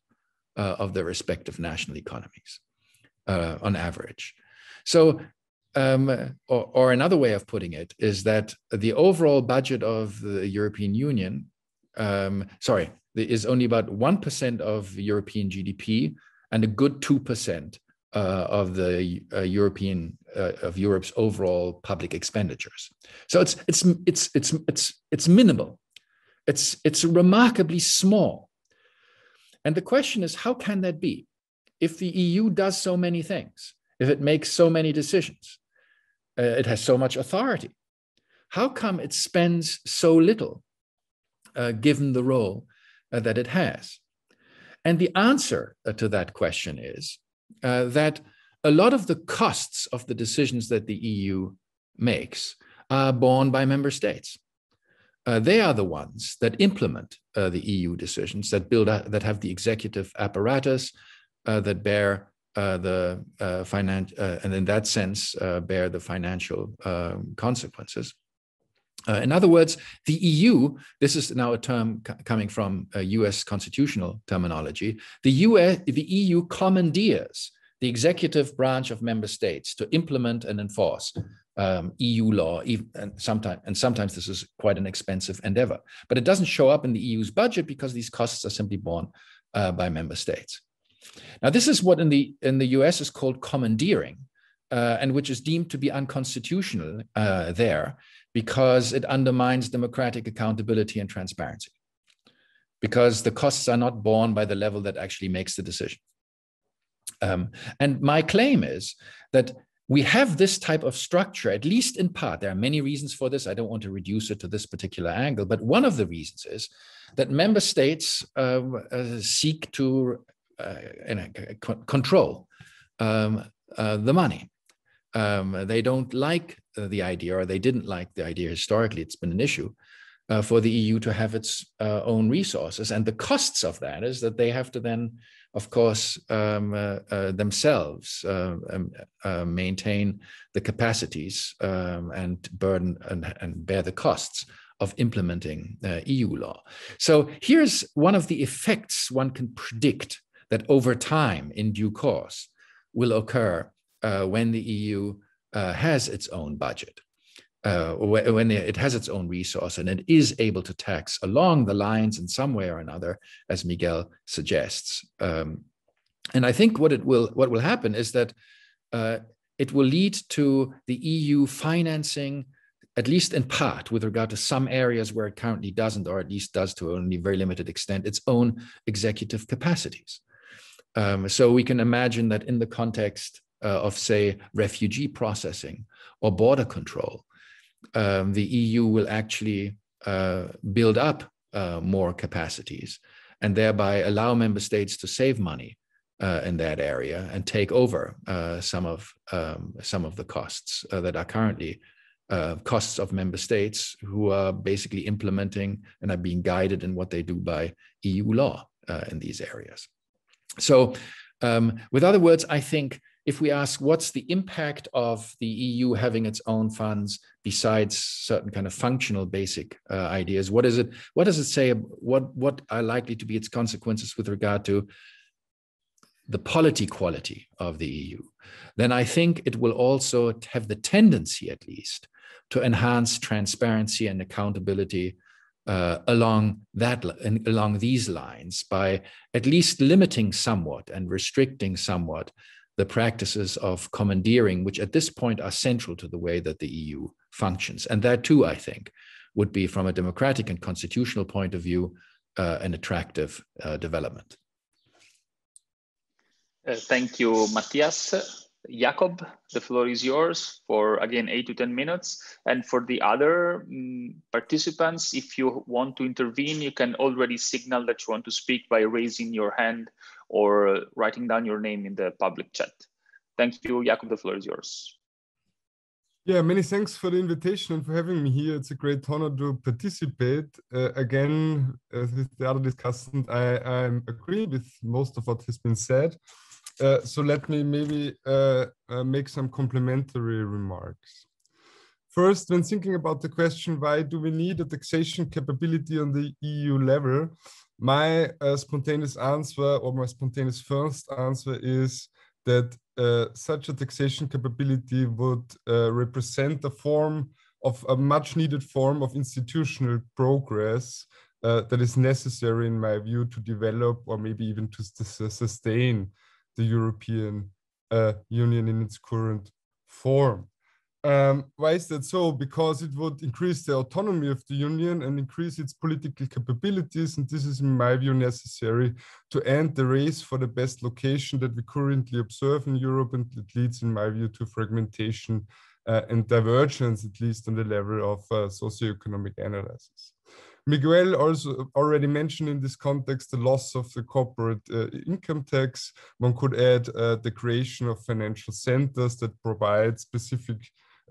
uh, of their respective national economies uh, on average. So, Um, or, or another way of putting it is that the overall budget of the European Union, um, sorry, is only about one percent of European G D P and a good two percent uh, of the uh, European, uh, of Europe's overall public expenditures. So it's, it's, it's, it's, it's, it's minimal. It's, it's remarkably small. And the question is, how can that be? If the E U does so many things, if it makes so many decisions, uh, it has so much authority, how come it spends so little uh, given the role uh, that it has? And the answer uh, to that question is uh, that a lot of the costs of the decisions that the E U makes are borne by member states. Uh, they are the ones that implement uh, the E U decisions, that build a, that have the executive apparatus, uh, that bear Uh, the uh, finance, uh, and in that sense, uh, bear the financial uh, consequences. Uh, in other words, the E U, this is now a term coming from uh, U S constitutional terminology, the, U S, the E U commandeers the executive branch of member states to implement and enforce um, E U law, even, and, sometime, and sometimes this is quite an expensive endeavor. But it doesn't show up in the E U's budget because these costs are simply borne uh, by member states. Now, this is what in the in the U S is called commandeering, uh, and which is deemed to be unconstitutional uh, there because it undermines democratic accountability and transparency, because the costs are not borne by the level that actually makes the decision. Um, and my claim is that we have this type of structure, at least in part. There are many reasons for this. I don't want to reduce it to this particular angle, but one of the reasons is that member states uh, uh, seek to Uh, and uh, control um, uh, the money. Um, they don't like the idea, or they didn't like the idea historically. It's been an issue uh, for the E U to have its uh, own resources. And the costs of that is that they have to then, of course, um, uh, uh, themselves uh, um, uh, maintain the capacities um, and burden and, and bear the costs of implementing uh, E U law. So here's one of the effects one can predict that over time, in due course, will occur uh, when the E U uh, has its own budget, uh, when it has its own resource, and it is able to tax along the lines in some way or another, as Miguel suggests. Um, and I think what it will what will happen is that uh, it will lead to the E U financing, at least in part, with regard to some areas where it currently doesn't, or at least does to only very limited extent, its own executive capacities. Um, so we can imagine that in the context uh, of, say, refugee processing or border control, um, the E U will actually uh, build up uh, more capacities and thereby allow member states to save money uh, in that area and take over uh, some of um, some of the costs uh, that are currently uh, costs of member states who are basically implementing and are being guided in what they do by E U law uh, in these areas. So um, with other words, I think if we ask what's the impact of the E U having its own funds besides certain kind of functional basic uh, ideas, what is it? What does it say? What what are likely to be its consequences with regard to the polity quality of the E U? Then I think it will also have the tendency, at least, to enhance transparency and accountability uh, along that along these lines by at least limiting somewhat and restricting somewhat the practices of commandeering, which at this point are central to the way that the E U functions. And that too, I think, would be from a democratic and constitutional point of view, uh, an attractive uh, development. Uh, thank you, Matthias. Jakob, the floor is yours for, again, eight to ten minutes. And for the other um, participants, if you want to intervene, you can already signal that you want to speak by raising your hand or writing down your name in the public chat. Thank you, Jakob, the floor is yours. Yeah, many thanks for the invitation and for having me here. It's a great honor to participate. Uh, again, as with the other discussant, I agree with most of what has been said. Uh, so let me maybe uh, uh, make some complementary remarks. First, when thinking about the question, why do we need a taxation capability on the E U level? My uh, spontaneous answer, or my spontaneous first answer, is that uh, such a taxation capability would uh, represent a form of a much needed form of institutional progress uh, that is necessary, in my view, to develop or maybe even to sustain the European uh, Union in its current form. Um, why is that so? Because it would increase the autonomy of the Union and increase its political capabilities. And this is, in my view, necessary to end the race for the best location that we currently observe in Europe. And it leads, in my view, to fragmentation uh, and divergence, at least on the level of uh, socioeconomic analysis. Miguel also already mentioned in this context the loss of the corporate uh, income tax. One could add uh, the creation of financial centers that provide specific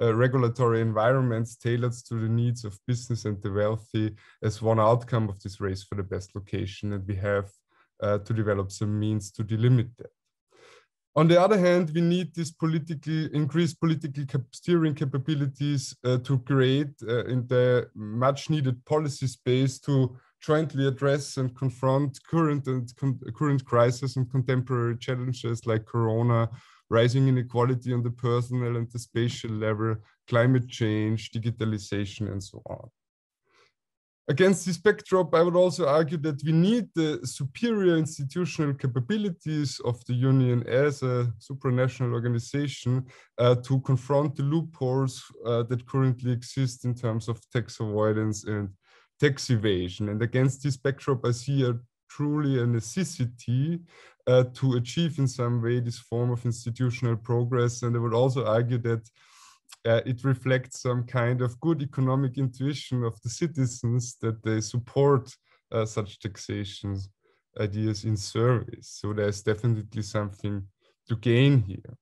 uh, regulatory environments tailored to the needs of business and the wealthy as one outcome of this race for the best location, and we have uh, to develop some means to delimit that. On the other hand, we need these political, increased political cap steering capabilities uh, to create uh, in the much needed policy space to jointly address and confront current, and con current crises and contemporary challenges like corona, rising inequality on the personal and the spatial level, climate change, digitalization, and so on. Against this backdrop, I would also argue that we need the superior institutional capabilities of the Union as a supranational organization uh, to confront the loopholes uh, that currently exist in terms of tax avoidance and tax evasion. And against this backdrop, I see a truly a necessity uh, to achieve in some way this form of institutional progress. And I would also argue that Uh, it reflects some kind of good economic intuition of the citizens that they support uh, such taxation ideas in service. So there's definitely something to gain here.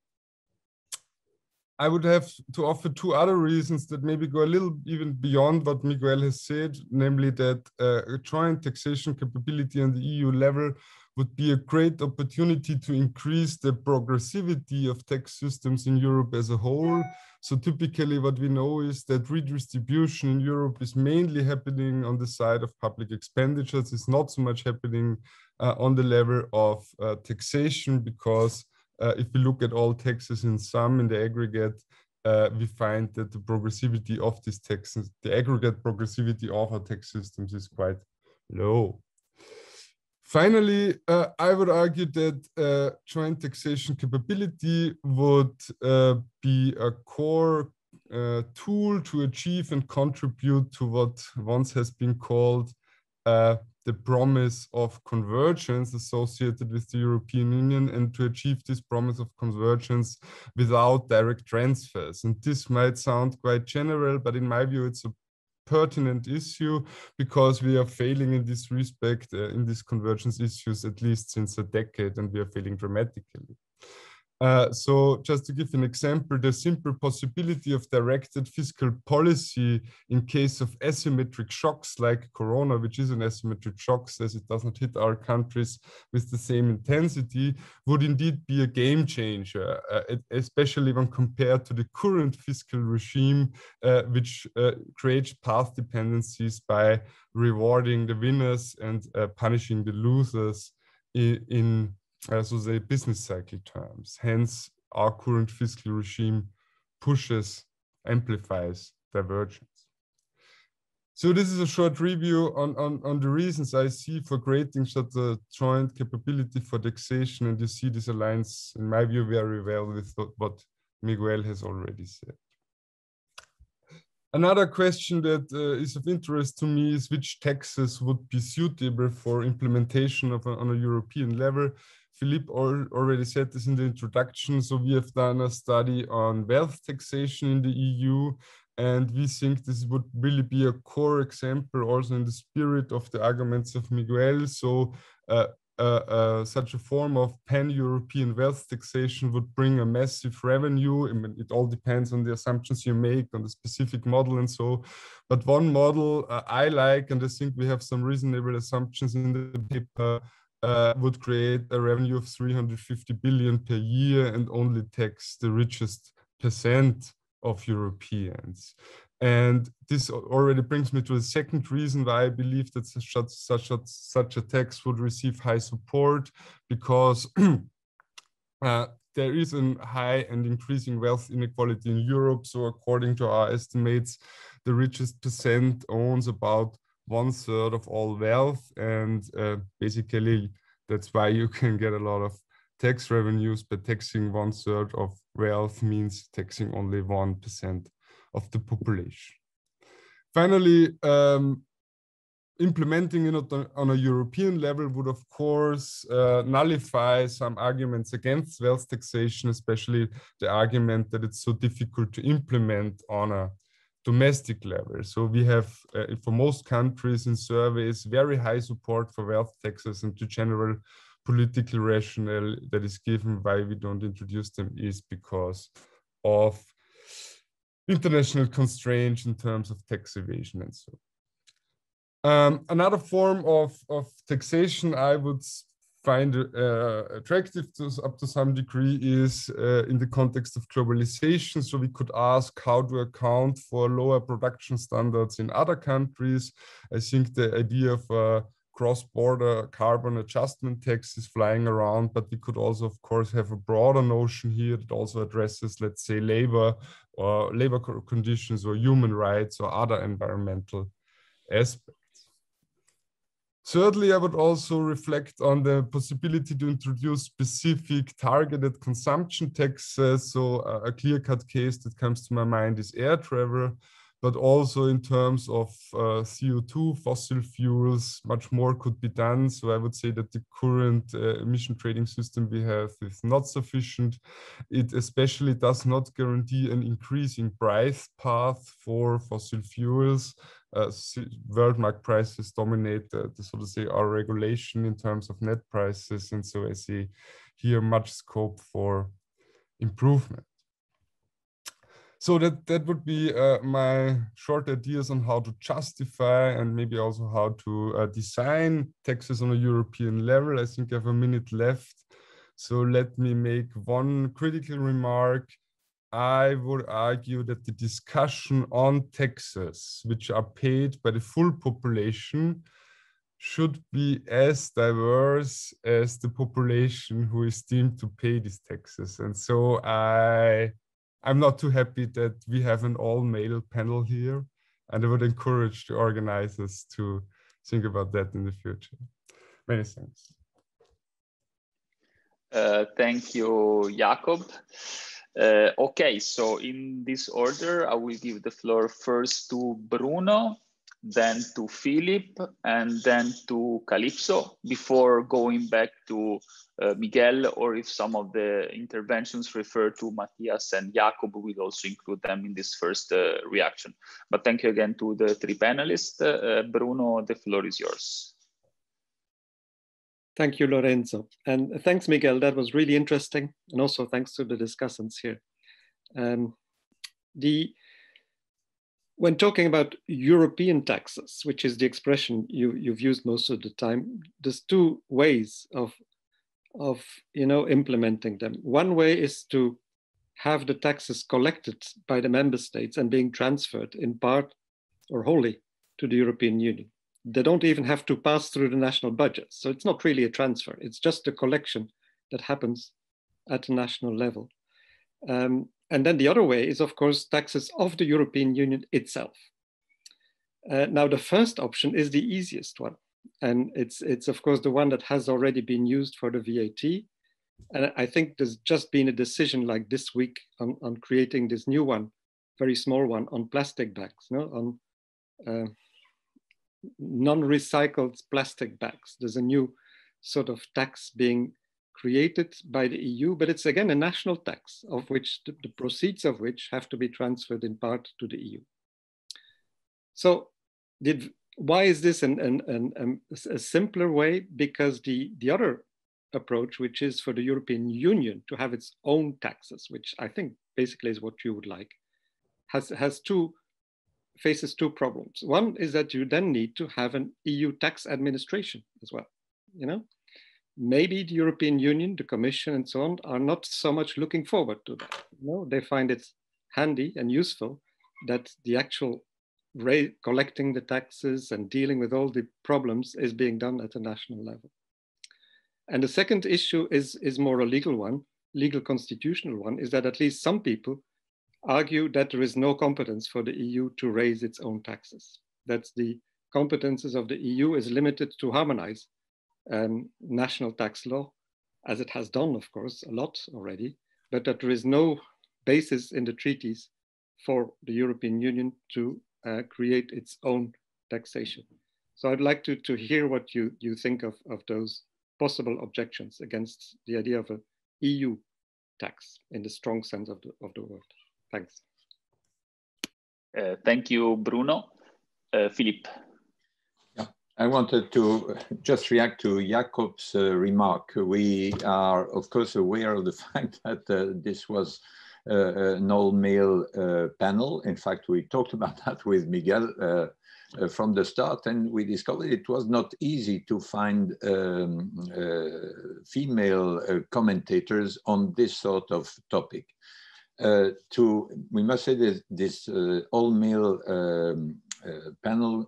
I would have to offer two other reasons that maybe go a little even beyond what Miguel has said, namely that uh, a joint taxation capability on the E U level would be a great opportunity to increase the progressivity of tax systems in Europe as a whole. So typically what we know is that redistribution in Europe is mainly happening on the side of public expenditures. It's not so much happening uh, on the level of uh, taxation, because uh, if we look at all taxes in sum, in the aggregate, uh, we find that the progressivity of these taxes, the aggregate progressivity of our tax systems, is quite low. Finally, uh, I would argue that uh, joint taxation capability would uh, be a core uh, tool to achieve and contribute to what once has been called uh, the promise of convergence associated with the European Union, and to achieve this promise of convergence without direct transfers. And this might sound quite general, but in my view, it's a pertinent issue, because we are failing in this respect, uh, in these convergence issues, at least since a decade, and we are failing dramatically. Uh, so just to give an example, the simple possibility of directed fiscal policy in case of asymmetric shocks like Corona, which is an asymmetric shock, as it doesn't hit our countries with the same intensity, would indeed be a game changer, uh, especially when compared to the current fiscal regime, uh, which uh, creates path dependencies by rewarding the winners and uh, punishing the losers in, in Uh, so the business cycle terms. Hence, our current fiscal regime pushes, amplifies divergence. So this is a short review on, on, on the reasons I see for creating such a joint capability for taxation. And you see this aligns, in my view, very well with what Miguel has already said. Another question that uh, is of interest to me is which taxes would be suitable for implementation of a, on a European level. Philippe already said this in the introduction. So we have done a study on wealth taxation in the E U, and we think this would really be a core example also in the spirit of the arguments of Miguel. So uh, uh, uh, such a form of pan-European wealth taxation would bring a massive revenue. I mean, it all depends on the assumptions you make, on the specific model and so. But one model uh, I like, and I think we have some reasonable assumptions in the paper, Uh, would create a revenue of three hundred fifty billion per year and only tax the richest percent of Europeans. And this already brings me to the second reason why I believe that such, such, a, such a tax would receive high support, because uh, there is a high and increasing wealth inequality in Europe. So according to our estimates, the richest percent owns about one third of all wealth, and uh, basically that's why you can get a lot of tax revenues, but taxing one third of wealth means taxing only one percent of the population. Finally, um, implementing it on a European level would of course uh, nullify some arguments against wealth taxation, especially the argument that it's so difficult to implement on a domestic level. So we have, uh, for most countries in surveys, very high support for wealth taxes, and the general political rationale that is given why we don't introduce them is because of international constraints in terms of tax evasion and so. Um, another form of, of taxation I would find uh, attractive to, up to some degree is uh, in the context of globalization. So we could ask how to account for lower production standards in other countries. I think the idea of a cross-border carbon adjustment tax is flying around, but we could also, of course, have a broader notion here that also addresses, let's say, labor or labor conditions or human rights or other environmental aspects. Thirdly, I would also reflect on the possibility to introduce specific targeted consumption taxes. So a clear-cut case that comes to my mind is air travel, but also in terms of uh, C O two, fossil fuels, much more could be done. So I would say that the current uh, emission trading system we have is not sufficient. It especially does not guarantee an increasing price path for fossil fuels. Uh, world market prices dominate the, the, so to say, our regulation in terms of net prices, and so I see here much scope for improvement. So that that would be uh, my short ideas on how to justify and maybe also how to uh, design taxes on a European level. I think I have a minute left, so let me make one critical remark. I would argue that the discussion on taxes, which are paid by the full population, should be as diverse as the population who is deemed to pay these taxes. And so I, I'm not too happy that we have an all-male panel here, and I would encourage the organizers to think about that in the future. Many thanks. Uh, thank you, Jakob. Uh, okay, so in this order, I will give the floor first to Bruno, then to Philippe, and then to Calypso, before going back to uh, Miguel, or if some of the interventions refer to Matthias and Jakob, we'll also include them in this first uh, reaction. But thank you again to the three panelists. Uh, Bruno, the floor is yours. Thank you, Lorenzo. And thanks, Miguel. That was really interesting. And also thanks to the discussants here. Um, the, when talking about European taxes, which is the expression you, you've used most of the time, there's two ways of, of you know, implementing them. One way is to have the taxes collected by the member states and being transferred in part or wholly to the European Union. They don't even have to pass through the national budget. So it's not really a transfer. It's just a collection that happens at the national level. Um, and then the other way is, of course, taxes of the European Union itself. Uh, now, the first option is the easiest one. And it's, it's, of course, the one that has already been used for the V A T. And I think there's just been a decision like this week on, on creating this new one, very small one, on plastic bags, no? on uh, non-recycled plastic bags. There's a new sort of tax being created by the E U, but it's again a national tax of which the, the proceeds of which have to be transferred in part to the E U. So did, why is this an, an, an, an, a simpler way? Because the, the other approach, which is for the European Union to have its own taxes, which I think basically is what you would like, has, has two faces two problems. One is that you then need to have an E U tax administration as well. You know, maybe the European Union, the Commission and so on are not so much looking forward to that. You know, they find it handy and useful that the actual rate, collecting the taxes and dealing with all the problems is being done at the national level. And the second issue is, is more a legal one, legal constitutional one, is that at least some people argue that there is no competence for the E U to raise its own taxes. That's the competences of the E U is limited to harmonize um, national tax law, as it has done, of course, a lot already, but that there is no basis in the treaties for the European Union to uh, create its own taxation. So I'd like to, to hear what you, you think of, of those possible objections against the idea of an E U tax in the strong sense of the, of the word. Thanks. Uh, thank you, Bruno. Uh, Philippe. Yeah. I wanted to just react to Jakob's uh, remark. We are, of course, aware of the fact that uh, this was uh, an all-male uh, panel. In fact, we talked about that with Miguel uh, uh, from the start, and we discovered it was not easy to find um, uh, female uh, commentators on this sort of topic. Uh, to, we must say that this uh, all-male um, uh, panel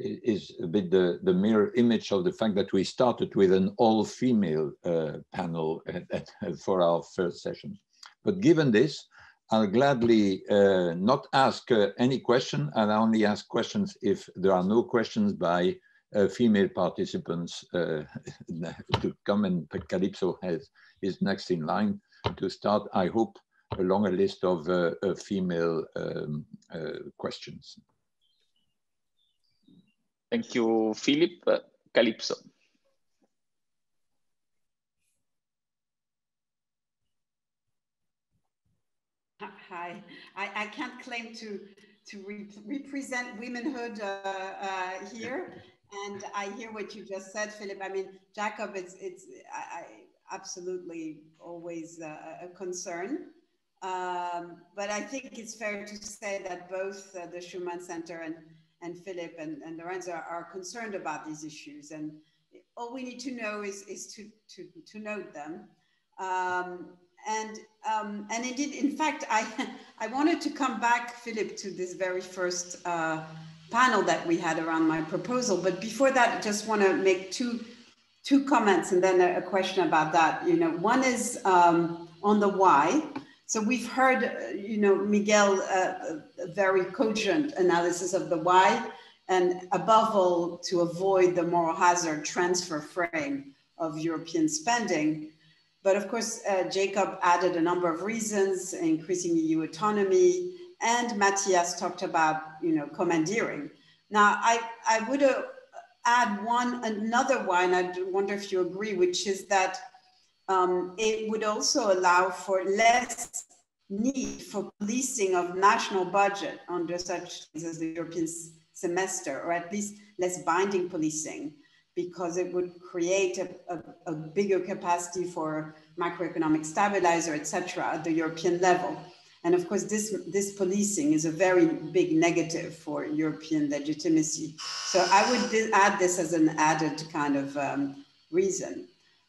is a bit the, the mirror image of the fact that we started with an all-female uh, panel at, at, for our first session. But given this, I'll gladly uh, not ask uh, any question, and I only ask questions if there are no questions by uh, female participants uh, to come, and Calypso has, is next in line to start, I hope, a longer list of uh, uh, female um, uh, questions. Thank you, Philippe. Uh, Calypso. Hi. I, I can't claim to, to re represent womenhood uh, uh, here. And I hear what you just said, Philippe. I mean, Jakob, it's, it's I, I absolutely always uh, a concern. Um, but I think it's fair to say that both uh, the Schuman Center and, and Philippe and, and Lorenzo are concerned about these issues. And all we need to know is, is to, to, to note them. Um, and, um, and indeed, in fact, I, I wanted to come back, Philippe, to this very first uh, panel that we had around my proposal. But before that, I just want to make two, two comments and then a, a question about that. You know, one is um, on the why. So we've heard, uh, you know, Miguel, uh, a very cogent analysis of the why, and above all, to avoid the moral hazard transfer frame of European spending. But of course, uh, Jakob added a number of reasons, increasing E U autonomy, and Matthias talked about, you know, commandeering. Now, I, I would uh, add one, another one, I wonder if you agree, which is that Um, it would also allow for less need for policing of national budget under such things as the European semester, or at least less binding policing. because it would create a, a, a bigger capacity for macroeconomic stabilizer, et cetera, at the European level. And of course, this, this policing is a very big negative for European legitimacy. So I would add this as an added kind of um, reason.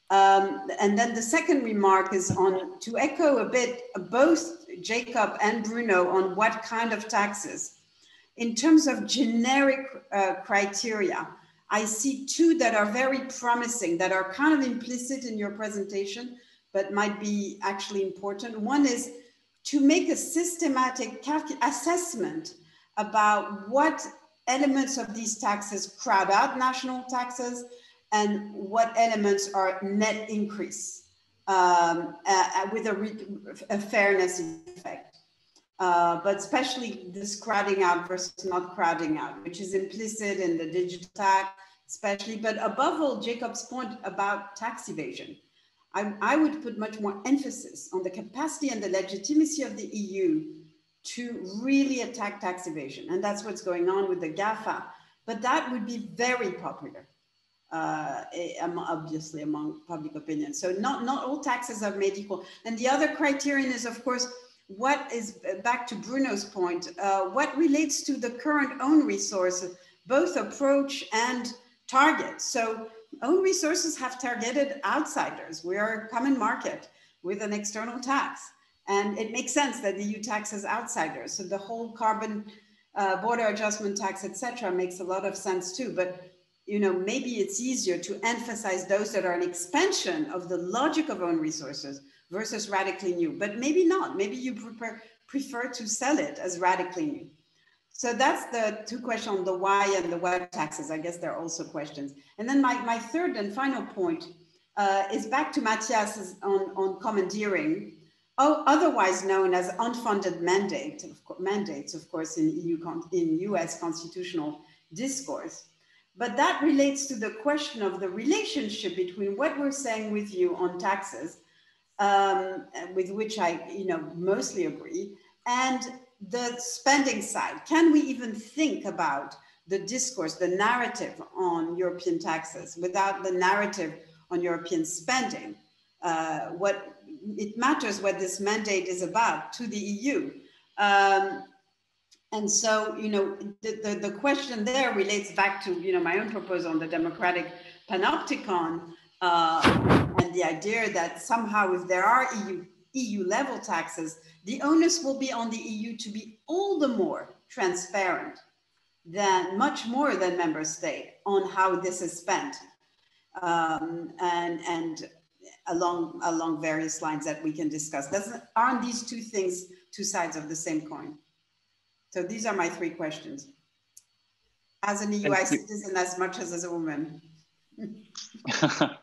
Um, and then the second remark is on, to echo a bit, both Jakob and Bruno on what kind of taxes. In terms of generic uh, criteria, I see two that are very promising, that are kind of implicit in your presentation, but might be actually important. One is to make a systematic assessment about what elements of these taxes crowd out national taxes and what elements are net increase um, uh, with a, re a fairness effect. Uh, but especially this crowding out versus not crowding out, which is implicit in the digital tax, especially, but above all, Jacob's point about tax evasion. I, I would put much more emphasis on the capacity and the legitimacy of the E U to really attack tax evasion. And that's what's going on with the GAFA. But that would be very popular, uh, obviously, among public opinion. So not, not all taxes are made equal. And the other criterion is, of course, what is, back to Bruno's point, uh, what relates to the current own resources, both approach and target. So own resources have targeted outsiders. We are a common market with an external tax. And it makes sense that the E U taxes outsiders. So the whole carbon uh, border adjustment tax, et cetera, makes a lot of sense too. But you know, maybe it's easier to emphasize those that are an expansion of the logic of own resources versus radically new, but maybe not. Maybe you prefer, prefer to sell it as radically new. So that's the two questions, the why and the what taxes. I guess they're also questions. And then my, my third and final point uh, is back to Matthias on, on commandeering, oh, otherwise known as unfunded mandate, of co mandates, of course, in, E U con in U S constitutional discourse. But that relates to the question of the relationship between what we're saying with you on taxes, um, with which I you know, mostly agree, and the spending side. Can we even think about the discourse, the narrative on European taxes without the narrative on European spending? Uh, what it matters what this mandate is about to the E U. Um, and so, you know, the, the, the question there relates back to, you know, my own proposal on the democratic panopticon uh, and the idea that somehow if there are E U, E U level taxes, the onus will be on the E U to be all the more transparent than, much more than member state on how this is spent um, and, and along, along various lines that we can discuss. That's, aren't these two things two sides of the same coin? So these are my three questions. As an E U citizen, as much as as a woman.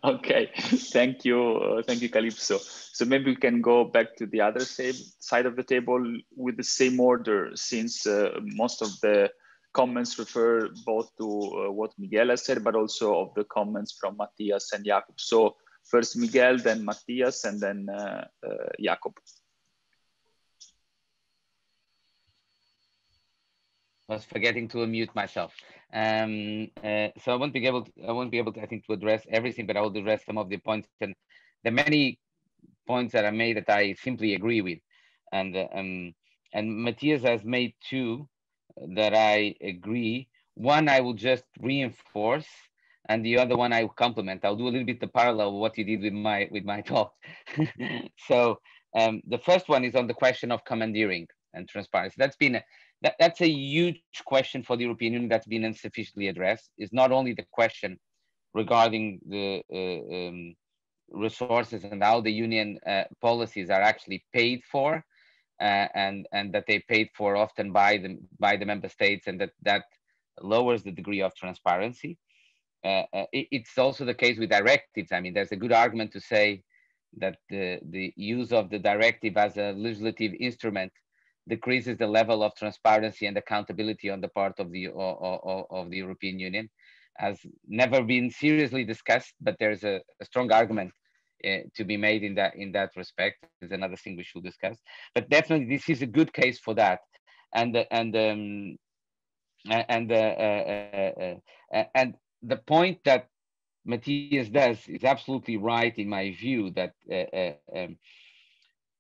Okay, thank you, uh, thank you, Calypso. So maybe we can go back to the other side of the table with the same order, since uh, most of the comments refer both to uh, what Miguel has said, but also of the comments from Matthias and Jakob. So first Miguel, then Matthias, and then uh, uh, Jakob. I was forgetting to unmute myself. Um, uh, so I won't be able. To, I won't be able to. I think to address everything, but I will address some of the points and the many points that I made that I simply agree with, and um, and Matthias has made two that I agree. One I will just reinforce, and the other one I will compliment. I'll do a little bit the parallel of what you did with my with my talk. So um, the first one is on the question of commandeering and transparency. That's been a, That, that's a huge question for the European Union that's been insufficiently addressed. It's not only the question regarding the uh, um, resources and how the union uh, policies are actually paid for, uh, and, and that they paid for often by the, by the member states, and that, that lowers the degree of transparency. Uh, uh, it, it's also the case with directives. I mean, there's a good argument to say that the, the use of the directive as a legislative instrument decreases the level of transparency and accountability on the part of the, of, of the European Union, has never been seriously discussed, but there's a, a strong argument uh, to be made in that, in that respect. There's another thing we should discuss. But definitely this is a good case for that. And, and, um, and, uh, uh, uh, uh, and the point that Matthias does is absolutely right in my view that uh, uh, um,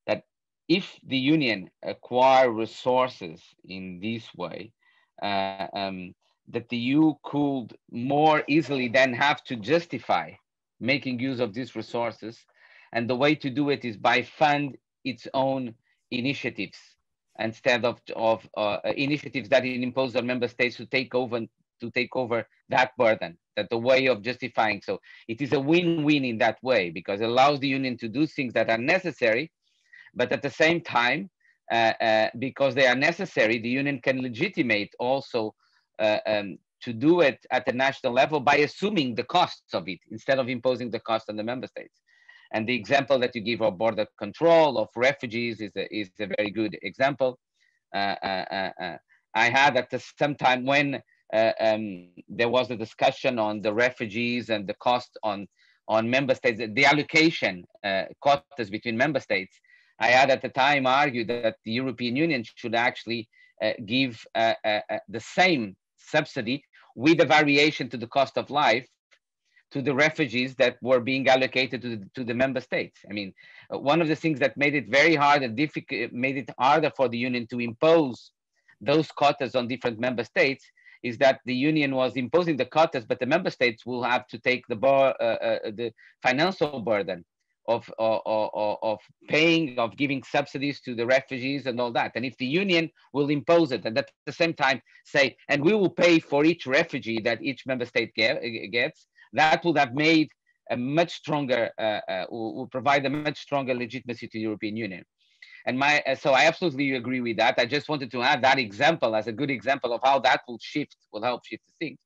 that if the Union acquire resources in this way, uh, um, that the E U could more easily then have to justify making use of these resources, and the way to do it is by fund its own initiatives instead of of uh, initiatives that it imposes on member states to take over to take over that burden. That the way of justifying, so it is a win-win in that way, because it allows the Union to do things that are necessary, but at the same time, uh, uh, because they are necessary, the Union can legitimate also uh, um, to do it at the national level by assuming the costs of it instead of imposing the cost on the member states. And the example that you give of border control of refugees is a, is a very good example. Uh, uh, uh, I had at the same time when Uh, um, there was a discussion on the refugees and the cost on, on member states, the allocation uh, quotas between member states. I had at the time argued that the European Union should actually uh, give uh, uh, the same subsidy with a variation to the cost of life to the refugees that were being allocated to the, to the member states. I mean, one of the things that made it very hard and difficult, made it harder for the Union to impose those quotas on different member states is that the Union was imposing the quotas, but the member states will have to take the, bar, uh, uh, the financial burden of, uh, uh, of paying, of giving subsidies to the refugees and all that. And if the Union will impose it, and at the same time say, and we will pay for each refugee that each member state get, gets, that would have made a much stronger, uh, uh, will provide a much stronger legitimacy to the European Union. And my, so I absolutely agree with that. I just wanted to add that example as a good example of how that will shift, will help shift the things,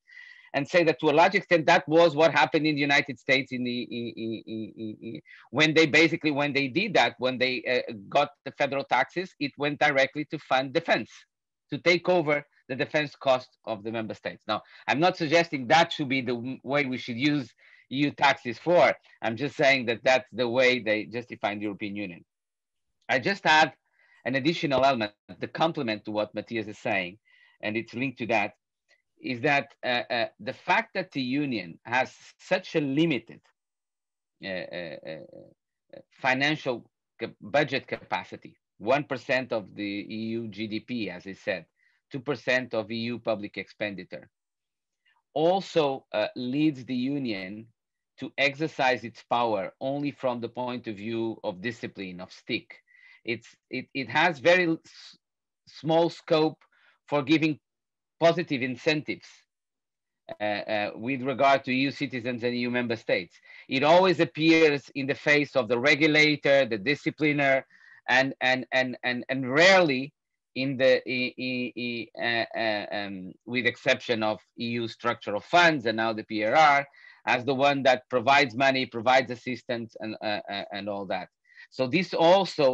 and say that to a large extent that was what happened in the United States in the in, in, in, when they basically when they did that when they uh, got the federal taxes, it went directly to fund defense, to take over the defense cost of the member states. Now I'm not suggesting that should be the way we should use E U taxes for. I'm just saying that that's the way they justify the European Union. I just add an additional element, the complement to what Matthias is saying, and it's linked to that, is that uh, uh, the fact that the Union has such a limited uh, uh, uh, financial cap budget capacity, one percent of the E U G D P, as I said, two percent of E U public expenditure, also uh, leads the Union to exercise its power only from the point of view of discipline, of stick. It's, it, it has very small scope for giving positive incentives uh, uh, with regard to E U citizens and E U member states. It always appears in the face of the regulator, the discipliner, and, and, and, and, and rarely in the, e, e, uh, uh, um, with exception of E U structural funds and now the P R R, as the one that provides money, provides assistance, and, uh, uh, and all that. So this also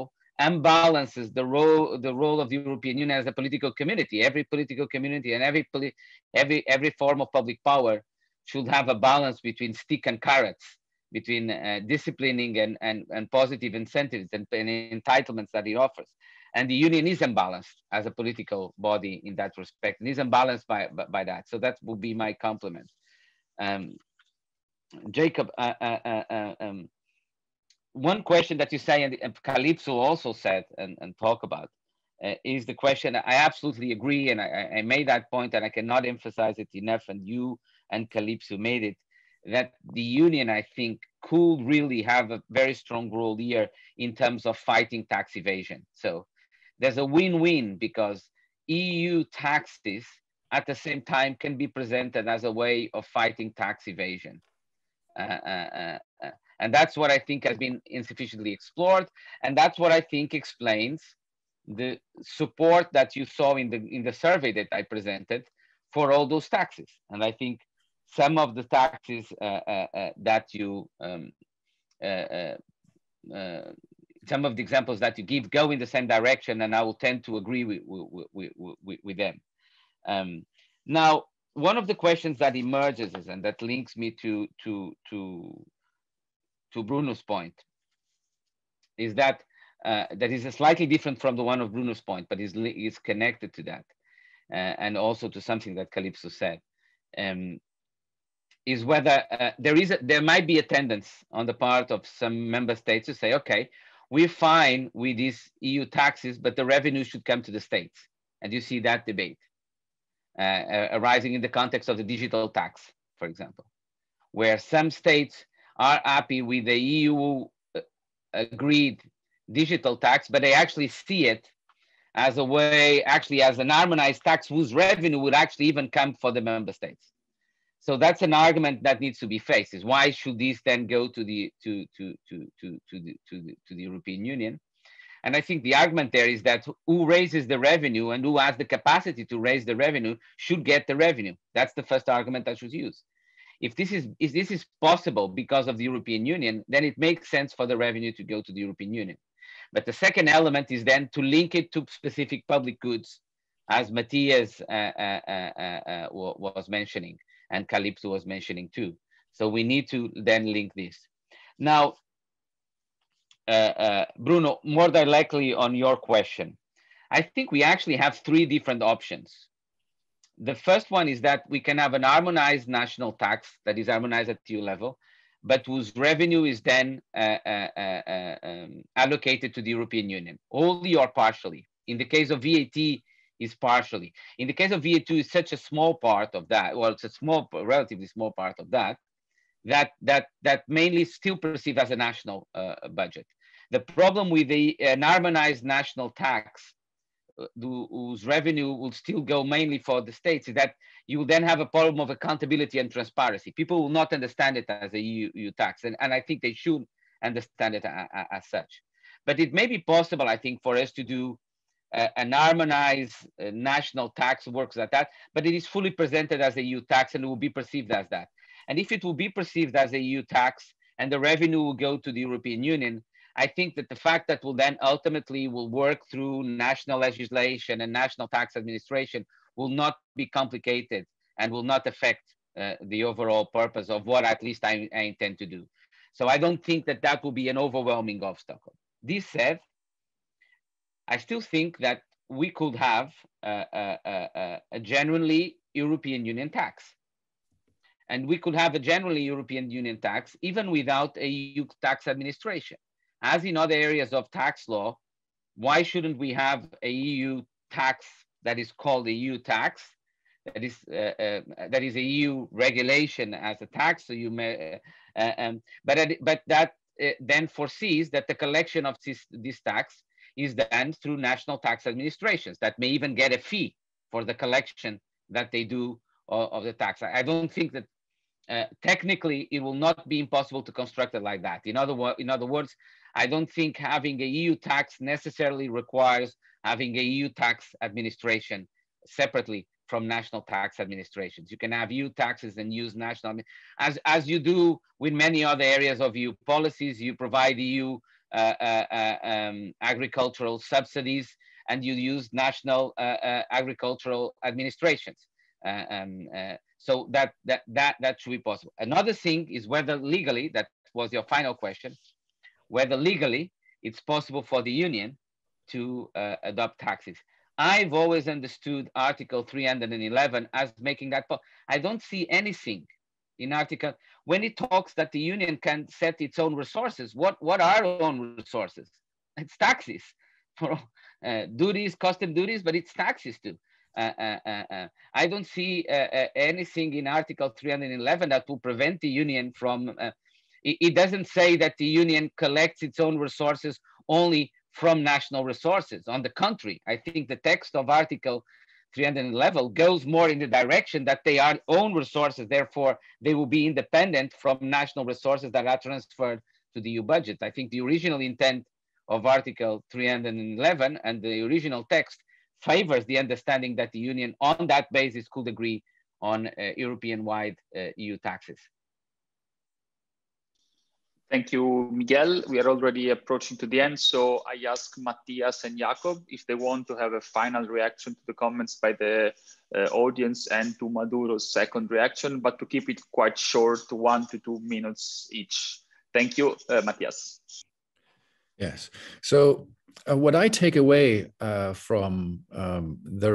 imbalances the role the role of the European Union as a political community. Every political community and every poli every every form of public power should have a balance between stick and carrots, between uh, disciplining and, and and positive incentives and, and entitlements that it offers. And the Union is imbalanced as a political body in that respect, and is imbalanced by, by by that. So that would be my compliment. Um, Jakob, uh, uh, uh, um, one question that you say, and Calypso also said and, and talk about, uh, is the question, I absolutely agree, and I, I made that point, and I cannot emphasize it enough, and you and Calypso made it, that the Union, I think, could really have a very strong role here in terms of fighting tax evasion. So there's a win-win, because E U taxes at the same time can be presented as a way of fighting tax evasion. Uh, uh, uh, and that's what I think has been insufficiently explored, and that's what I think explains the support that you saw in the in the survey that I presented for all those taxes. And I think some of the taxes uh, uh, uh, that you, um, uh, uh, uh, some of the examples that you give go in the same direction, and I will tend to agree with, with, with, with them. Um, now, one of the questions that emerges is, and that links me to, to, to, to Bruno's point, is that, uh, that is a slightly different from the one of Bruno's point, but is, is connected to that, uh, and also to something that Calypso said, um, is whether uh, there is a, there might be a tendency on the part of some member states to say, okay, we're fine with these E U taxes, but the revenue should come to the states. And you see that debate uh, arising in the context of the digital tax, for example, where some states are happy with the E U agreed digital tax, but they actually see it as a way, actually as an harmonized tax whose revenue would actually even come for the member states. So that's an argument that needs to be faced, is why should these then go to the, to, to, to, to, to, the, to, the, to the European Union? And I think the argument there is that who raises the revenue and who has the capacity to raise the revenue should get the revenue. That's the first argument I should use. If this is, if this is possible because of the European Union, then it makes sense for the revenue to go to the European Union. But the second element is then to link it to specific public goods, as Matthias uh, uh, uh, uh, was mentioning, and Calypso was mentioning too. So we need to then link this. Now, uh, uh, Bruno, more directly on your question, I think we actually have three different options. The first one is that we can have an harmonized national tax that is harmonized at E U level, but whose revenue is then uh, uh, uh, um, allocated to the European Union, wholly or partially. In the case of V A T, is partially. In the case of V A T, it's such a small part of that, well, it's a small, relatively small part of that, that, that, that mainly still perceived as a national uh, budget. The problem with the, an harmonized national tax, uh, whose revenue will still go mainly for the states, is that you will then have a problem of accountability and transparency. People will not understand it as a E U, E U tax, and, and I think they should understand it as, as such. But it may be possible, I think, for us to do Uh, an harmonized uh, national tax works at that, but it is fully presented as a E U tax and it will be perceived as that. And if it will be perceived as a E U tax and the revenue will go to the European Union, I think that the fact that will then ultimately will work through national legislation and national tax administration will not be complicated and will not affect uh, the overall purpose of what at least I, I intend to do. So I don't think that that will be an overwhelming obstacle. This said, I still think that we could have uh, uh, uh, a genuinely European Union tax. And we could have a genuinely European Union tax even without a E U tax administration. As in other areas of tax law, why shouldn't we have a E U tax that is called a E U tax, that is, uh, uh, that is a E U regulation as a tax, so you may, uh, uh, um, but, but that uh, then foresees that the collection of this, this tax is done through national tax administrations that may even get a fee for the collection that they do of, of the tax. I don't think that uh, technically it will not be impossible to construct it like that. In other, in other words, I don't think having a E U tax necessarily requires having a E U tax administration separately from national tax administrations. You can have E U taxes and use national, as, as you do with many other areas of E U policies. You provide E U Uh, uh, um, agricultural subsidies, and you use national uh, uh, agricultural administrations. Uh, um, uh, so that, that, that, that should be possible. Another thing is whether legally, that was your final question, whether legally it's possible for the Union to uh, adopt taxes. I've always understood Article three hundred eleven as making that possible. I don't see anything in Article, when it talks that the Union can set its own resources, what, what are own resources? It's taxes, for uh, duties, custom duties, but it's taxes too. Uh, uh, uh, uh. I don't see uh, uh, anything in Article three hundred eleven that will prevent the Union from, uh, it, it doesn't say that the Union collects its own resources only from national resources. On the contrary, I think the text of Article three hundred eleven goes more in the direction that they are own resources, therefore they will be independent from national resources that are transferred to the E U budget. I think the original intent of Article three hundred eleven and the original text favors the understanding that the Union on that basis could agree on uh, European-wide uh, E U taxes. Thank you, Miguel. We are already approaching to the end, so I ask Matthias and Jakob if they want to have a final reaction to the comments by the uh, audience and to Maduro's second reaction, but to keep it quite short, one to two minutes each. Thank you, uh, Matthias. Yes, so uh, what I take away uh, from um, the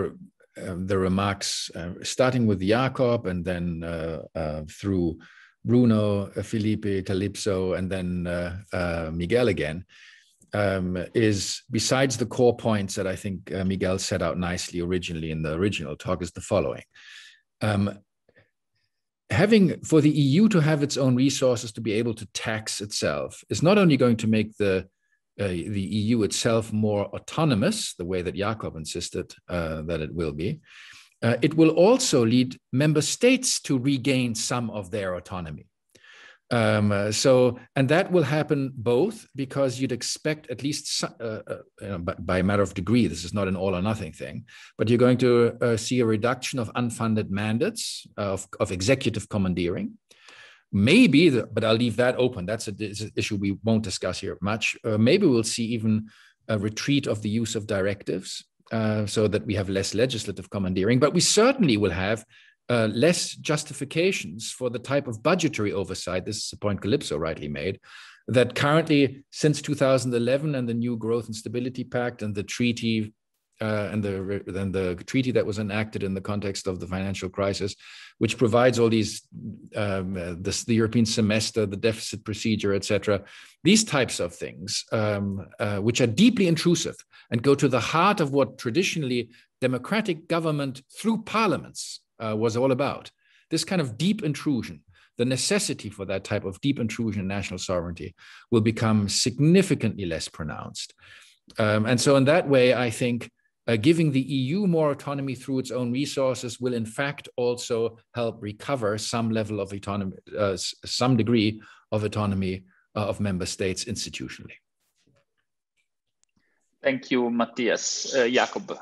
uh, the remarks, uh, starting with Jakob and then uh, uh, through Bruno, uh, Felipe, Calypso, and then uh, uh, Miguel again, um, is, besides the core points that I think uh, Miguel set out nicely originally in the original talk, is the following. Um, having, for the E U to have its own resources to be able to tax itself is not only going to make the Uh, the E U itself more autonomous, the way that Jakob insisted uh, that it will be, uh, it will also lead member states to regain some of their autonomy. Um, uh, so, and that will happen both because you'd expect at least, uh, uh, you know, by, by a matter of degree, this is not an all or nothing thing, but you're going to uh, see a reduction of unfunded mandates of, of executive commandeering. Maybe, the, but I'll leave that open. That's an issue we won't discuss here much. Uh, maybe we'll see even a retreat of the use of directives uh, so that we have less legislative commandeering, but we certainly will have uh, less justifications for the type of budgetary oversight, this is a point Calypso rightly made, that currently since two thousand eleven and the new Growth and Stability Pact and the treaty Uh, and the then the treaty that was enacted in the context of the financial crisis, which provides all these um, uh, this, the European semester, the deficit procedure, et cetera. These types of things, um, uh, which are deeply intrusive and go to the heart of what traditionally democratic government through parliaments uh, was all about. This kind of deep intrusion, the necessity for that type of deep intrusion in national sovereignty, will become significantly less pronounced. Um, and so, in that way, I think. Uh, giving the E U more autonomy through its own resources will in fact also help recover some level of autonomy, uh, some degree of autonomy uh, of member states institutionally. Thank you, Matthias. Uh, Jakob.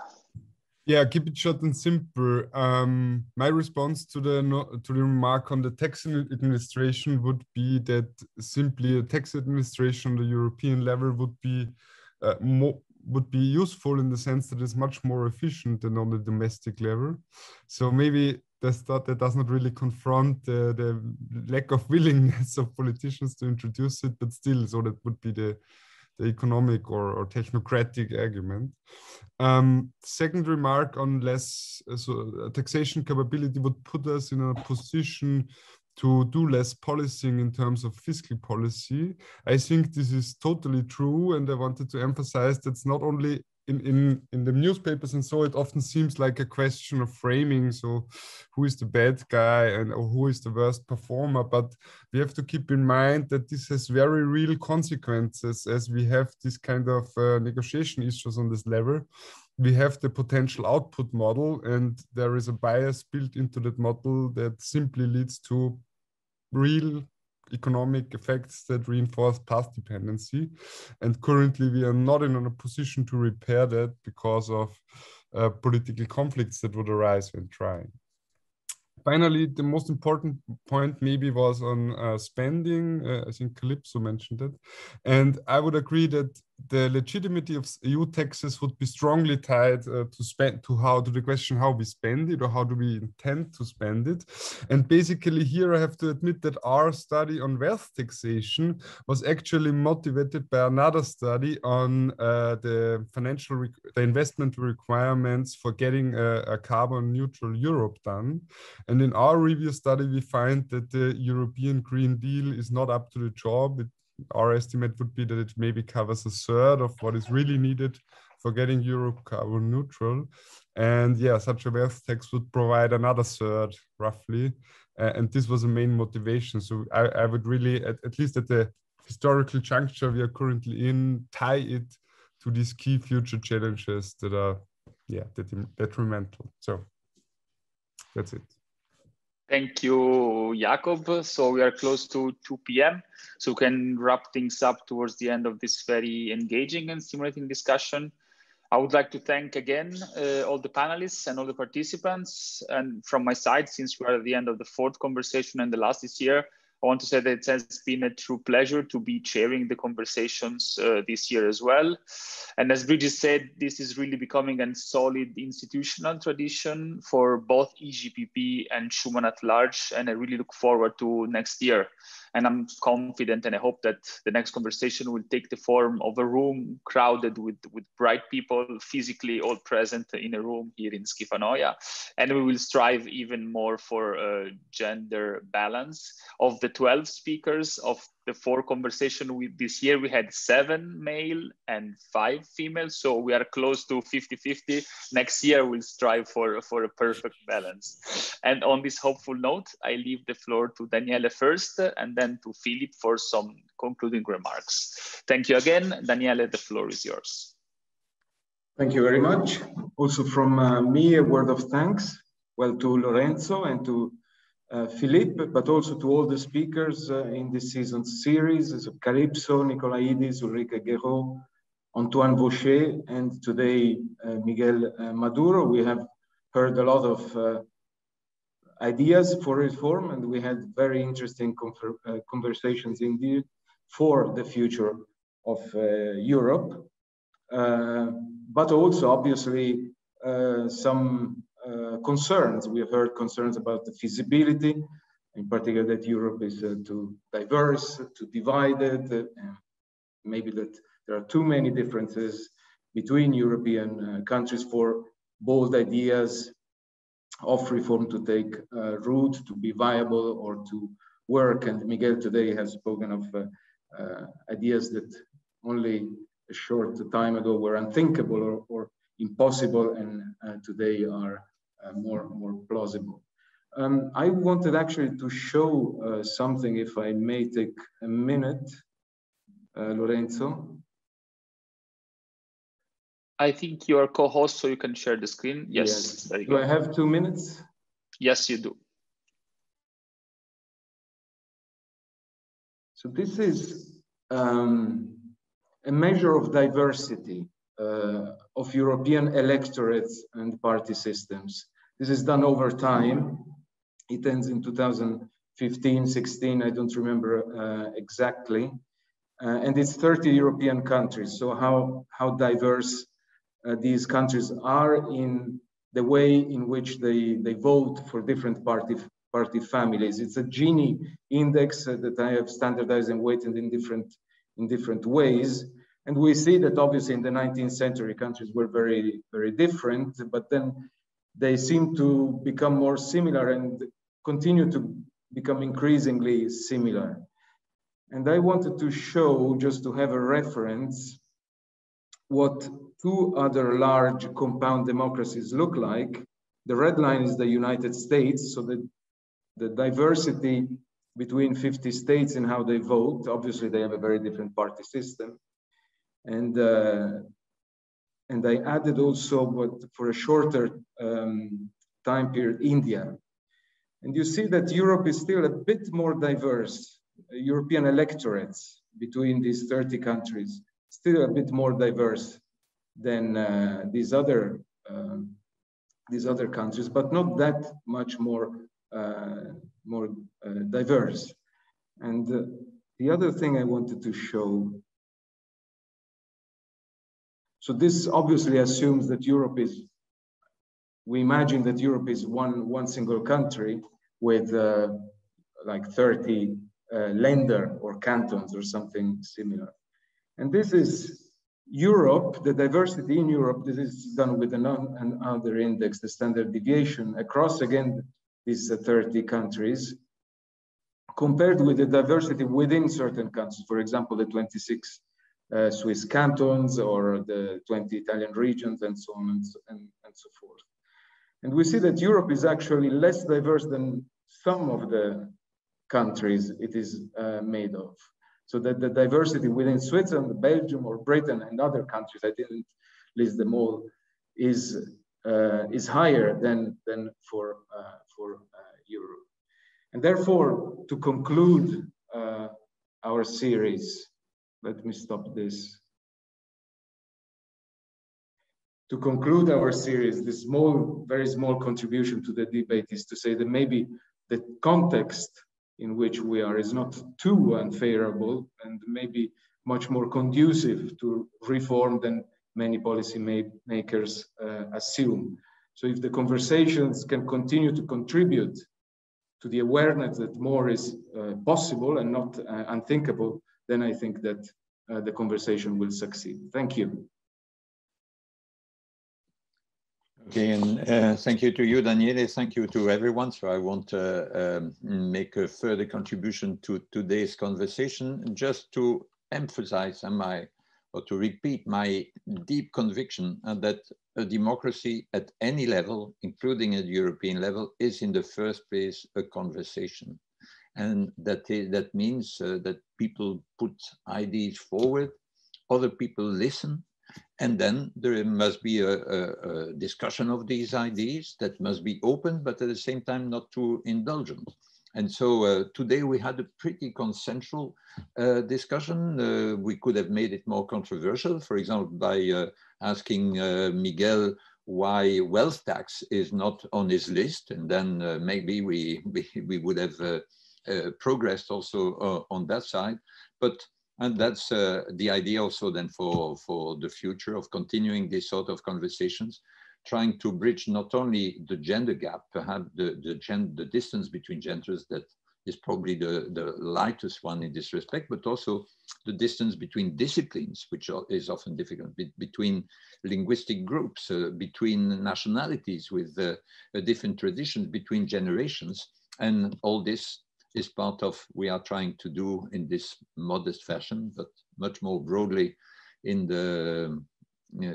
Yeah, keep it short and simple. Um, my response to the, no, to the remark on the tax administration would be that simply a tax administration on the European level would be uh, more would be useful in the sense that it's much more efficient than on the domestic level. So maybe that's not, that does not really confront the, the lack of willingness of politicians to introduce it, but still, so that would be the, the economic or, or technocratic argument. Um, second remark on less, so taxation capability would put us in a position to do less policing in terms of fiscal policy. I think this is totally true, and I wanted to emphasize that's not only in, in, in the newspapers and so, it often seems like a question of framing, so who is the bad guy and or who is the worst performer, but we have to keep in mind that this has very real consequences as we have this kind of uh, negotiation issues on this level. We have the potential output model, and there is a bias built into that model that simply leads to real economic effects that reinforce past dependency. And currently we are not in a position to repair that because of uh, political conflicts that would arise when trying. Finally, the most important point maybe was on uh, spending. Uh, I think Calypso mentioned it. And I would agree that the legitimacy of E U taxes would be strongly tied uh, to spend to how to the question how we spend it or how do we intend to spend it. And basically here I have to admit that our study on wealth taxation was actually motivated by another study on uh, the financial the investment requirements for getting a, a carbon neutral Europe done. And in our review study we find that the European Green Deal is not up to the job. It Our estimate would be that it maybe covers a third of what is really needed for getting Europe carbon neutral. And yeah, such a wealth tax would provide another third, roughly. Uh, and this was the main motivation. So I, I would really, at, at least at the historical juncture we are currently in, tie it to these key future challenges that are, yeah, detrimental. So that's it. Thank you, Jakob. So we are close to two P M So we can wrap things up towards the end of this very engaging and stimulating discussion. I would like to thank again uh, all the panelists and all the participants. And from my side, since we are at the end of the fourth conversation and the last this year, I want to say that it has been a true pleasure to be chairing the conversations uh, this year as well. And as Brigitte said, this is really becoming a solid institutional tradition for both E G P P and Schuman at large. And I really look forward to next year. And I'm confident and I hope that the next conversation will take the form of a room crowded with, with bright people, physically all present in a room here in Skifanoia. And we will strive even more for uh, gender balance. Of the twelve speakers of the four conversations with this year, we had seven male and five female. So we are close to fifty fifty. Next year, we'll strive for, for a perfect balance. And on this hopeful note, I leave the floor to Daniele first and then to Philippe for some concluding remarks. Thank you again. Daniele, the floor is yours. Thank you very much. Also from uh, me, a word of thanks. Well, to Lorenzo and to Uh, Philippe, but also to all the speakers uh, in this season's series, so Calypso, Nikolaidis, Ulrike Guerrot, Antoine Vauchez, and today uh, Miguel uh, Maduro. We have heard a lot of uh, ideas for reform, and we had very interesting uh, conversations indeed for the future of uh, Europe, uh, but also obviously uh, some Uh, concerns. We have heard concerns about the feasibility, in particular that Europe is uh, too diverse, too divided, uh, and maybe that there are too many differences between European uh, countries for bold ideas of reform to take uh, root, to be viable or to work. And Miguel today has spoken of uh, uh, ideas that only a short time ago were unthinkable or, or impossible, and uh, today are Uh, more, more plausible. Um, I wanted actually to show uh, something, if I may take a minute, uh, Lorenzo. I think you are co-host, so you can share the screen. Yes. Yes. There you do go. I have two minutes? Yes, you do. So this is um, a measure of diversity uh, of European electorates and party systems. This is done over time. It ends in two thousand fifteen, sixteen, I don't remember uh, exactly. Uh, and it's thirty European countries. So how, how diverse uh, these countries are in the way in which they, they vote for different party, party families. It's a Gini index uh, that I have standardized and weighted in different, in different ways. And we see that obviously in the nineteenth century, countries were very, very different, but then they seem to become more similar and continue to become increasingly similar. And I wanted to show, just to have a reference, what two other large compound democracies look like. The red line is the United States, so the, the diversity between fifty states in how they vote. Obviously, they have a very different party system. And, uh, and I added also, but for a shorter um, time period, India. And you see that Europe is still a bit more diverse. European electorates between these thirty countries, still a bit more diverse than uh, these, other, uh, these other countries, but not that much more, uh, more uh, diverse. And uh, the other thing I wanted to show. So this obviously assumes that Europe is, we imagine that Europe is one, one single country with uh, like thirty uh, länder or cantons or something similar. And this is Europe, the diversity in Europe. This is done with an, an other index, the standard deviation across again, these uh, thirty countries compared with the diversity within certain countries, for example, the twenty-six Uh, Swiss cantons or the twenty Italian regions and so on and so, and, and so forth. And we see that Europe is actually less diverse than some of the countries it is uh, made of. So that the diversity within Switzerland, Belgium or Britain and other countries, I didn't list them all, is, uh, is higher than, than for, uh, for uh, Europe. And therefore, to conclude uh, our series, let me stop this. To conclude our series, this small, very small contribution to the debate is to say that maybe the context in which we are is not too unfavorable and maybe much more conducive to reform than many policy makers uh, assume. So if the conversations can continue to contribute to the awareness that more is uh, possible and not uh, unthinkable, then I think that uh, the conversation will succeed. Thank you. Okay, and uh, thank you to you, Daniele. Thank you to everyone. So I want to uh, um, make a further contribution to today's conversation, just to emphasize and my, or to repeat my deep conviction that a democracy at any level, including at European level, is in the first place a conversation. And that, is, that means uh, that people put ideas forward, other people listen, and then there must be a, a, a discussion of these ideas that must be open, but at the same time not too indulgent. And so uh, today we had a pretty consensual uh, discussion. Uh, we could have made it more controversial, for example, by uh, asking uh, Miguel why wealth tax is not on his list, and then uh, maybe we, we, we would have uh, uh, progressed also uh, on that side. But And that's uh, the idea also then for, for the future of continuing this sort of conversations, trying to bridge not only the gender gap, perhaps the, the, gen the distance between genders that is probably the, the lightest one in this respect, but also the distance between disciplines, which are, is often difficult, be between linguistic groups, uh, between nationalities with uh, different traditions, between generations, and all this is part of we are trying to do in this modest fashion, but much more broadly in the, uh,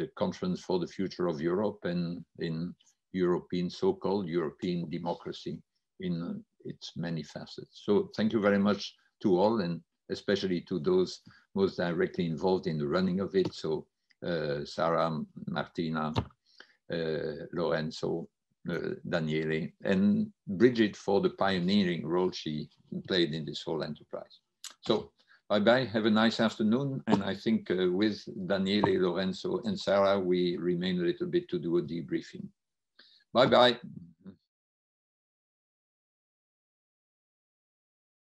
the Conference for the Future of Europe and in European, so-called European democracy in its many facets. So thank you very much to all, and especially to those most directly involved in the running of it. So uh, Sara, Martina, uh, Lorenzo, Uh, Daniele, and Brigitte for the pioneering role she played in this whole enterprise. So bye-bye, have a nice afternoon, and I think uh, with Daniele, Lorenzo and Sarah we remain a little bit to do a debriefing. Bye-bye.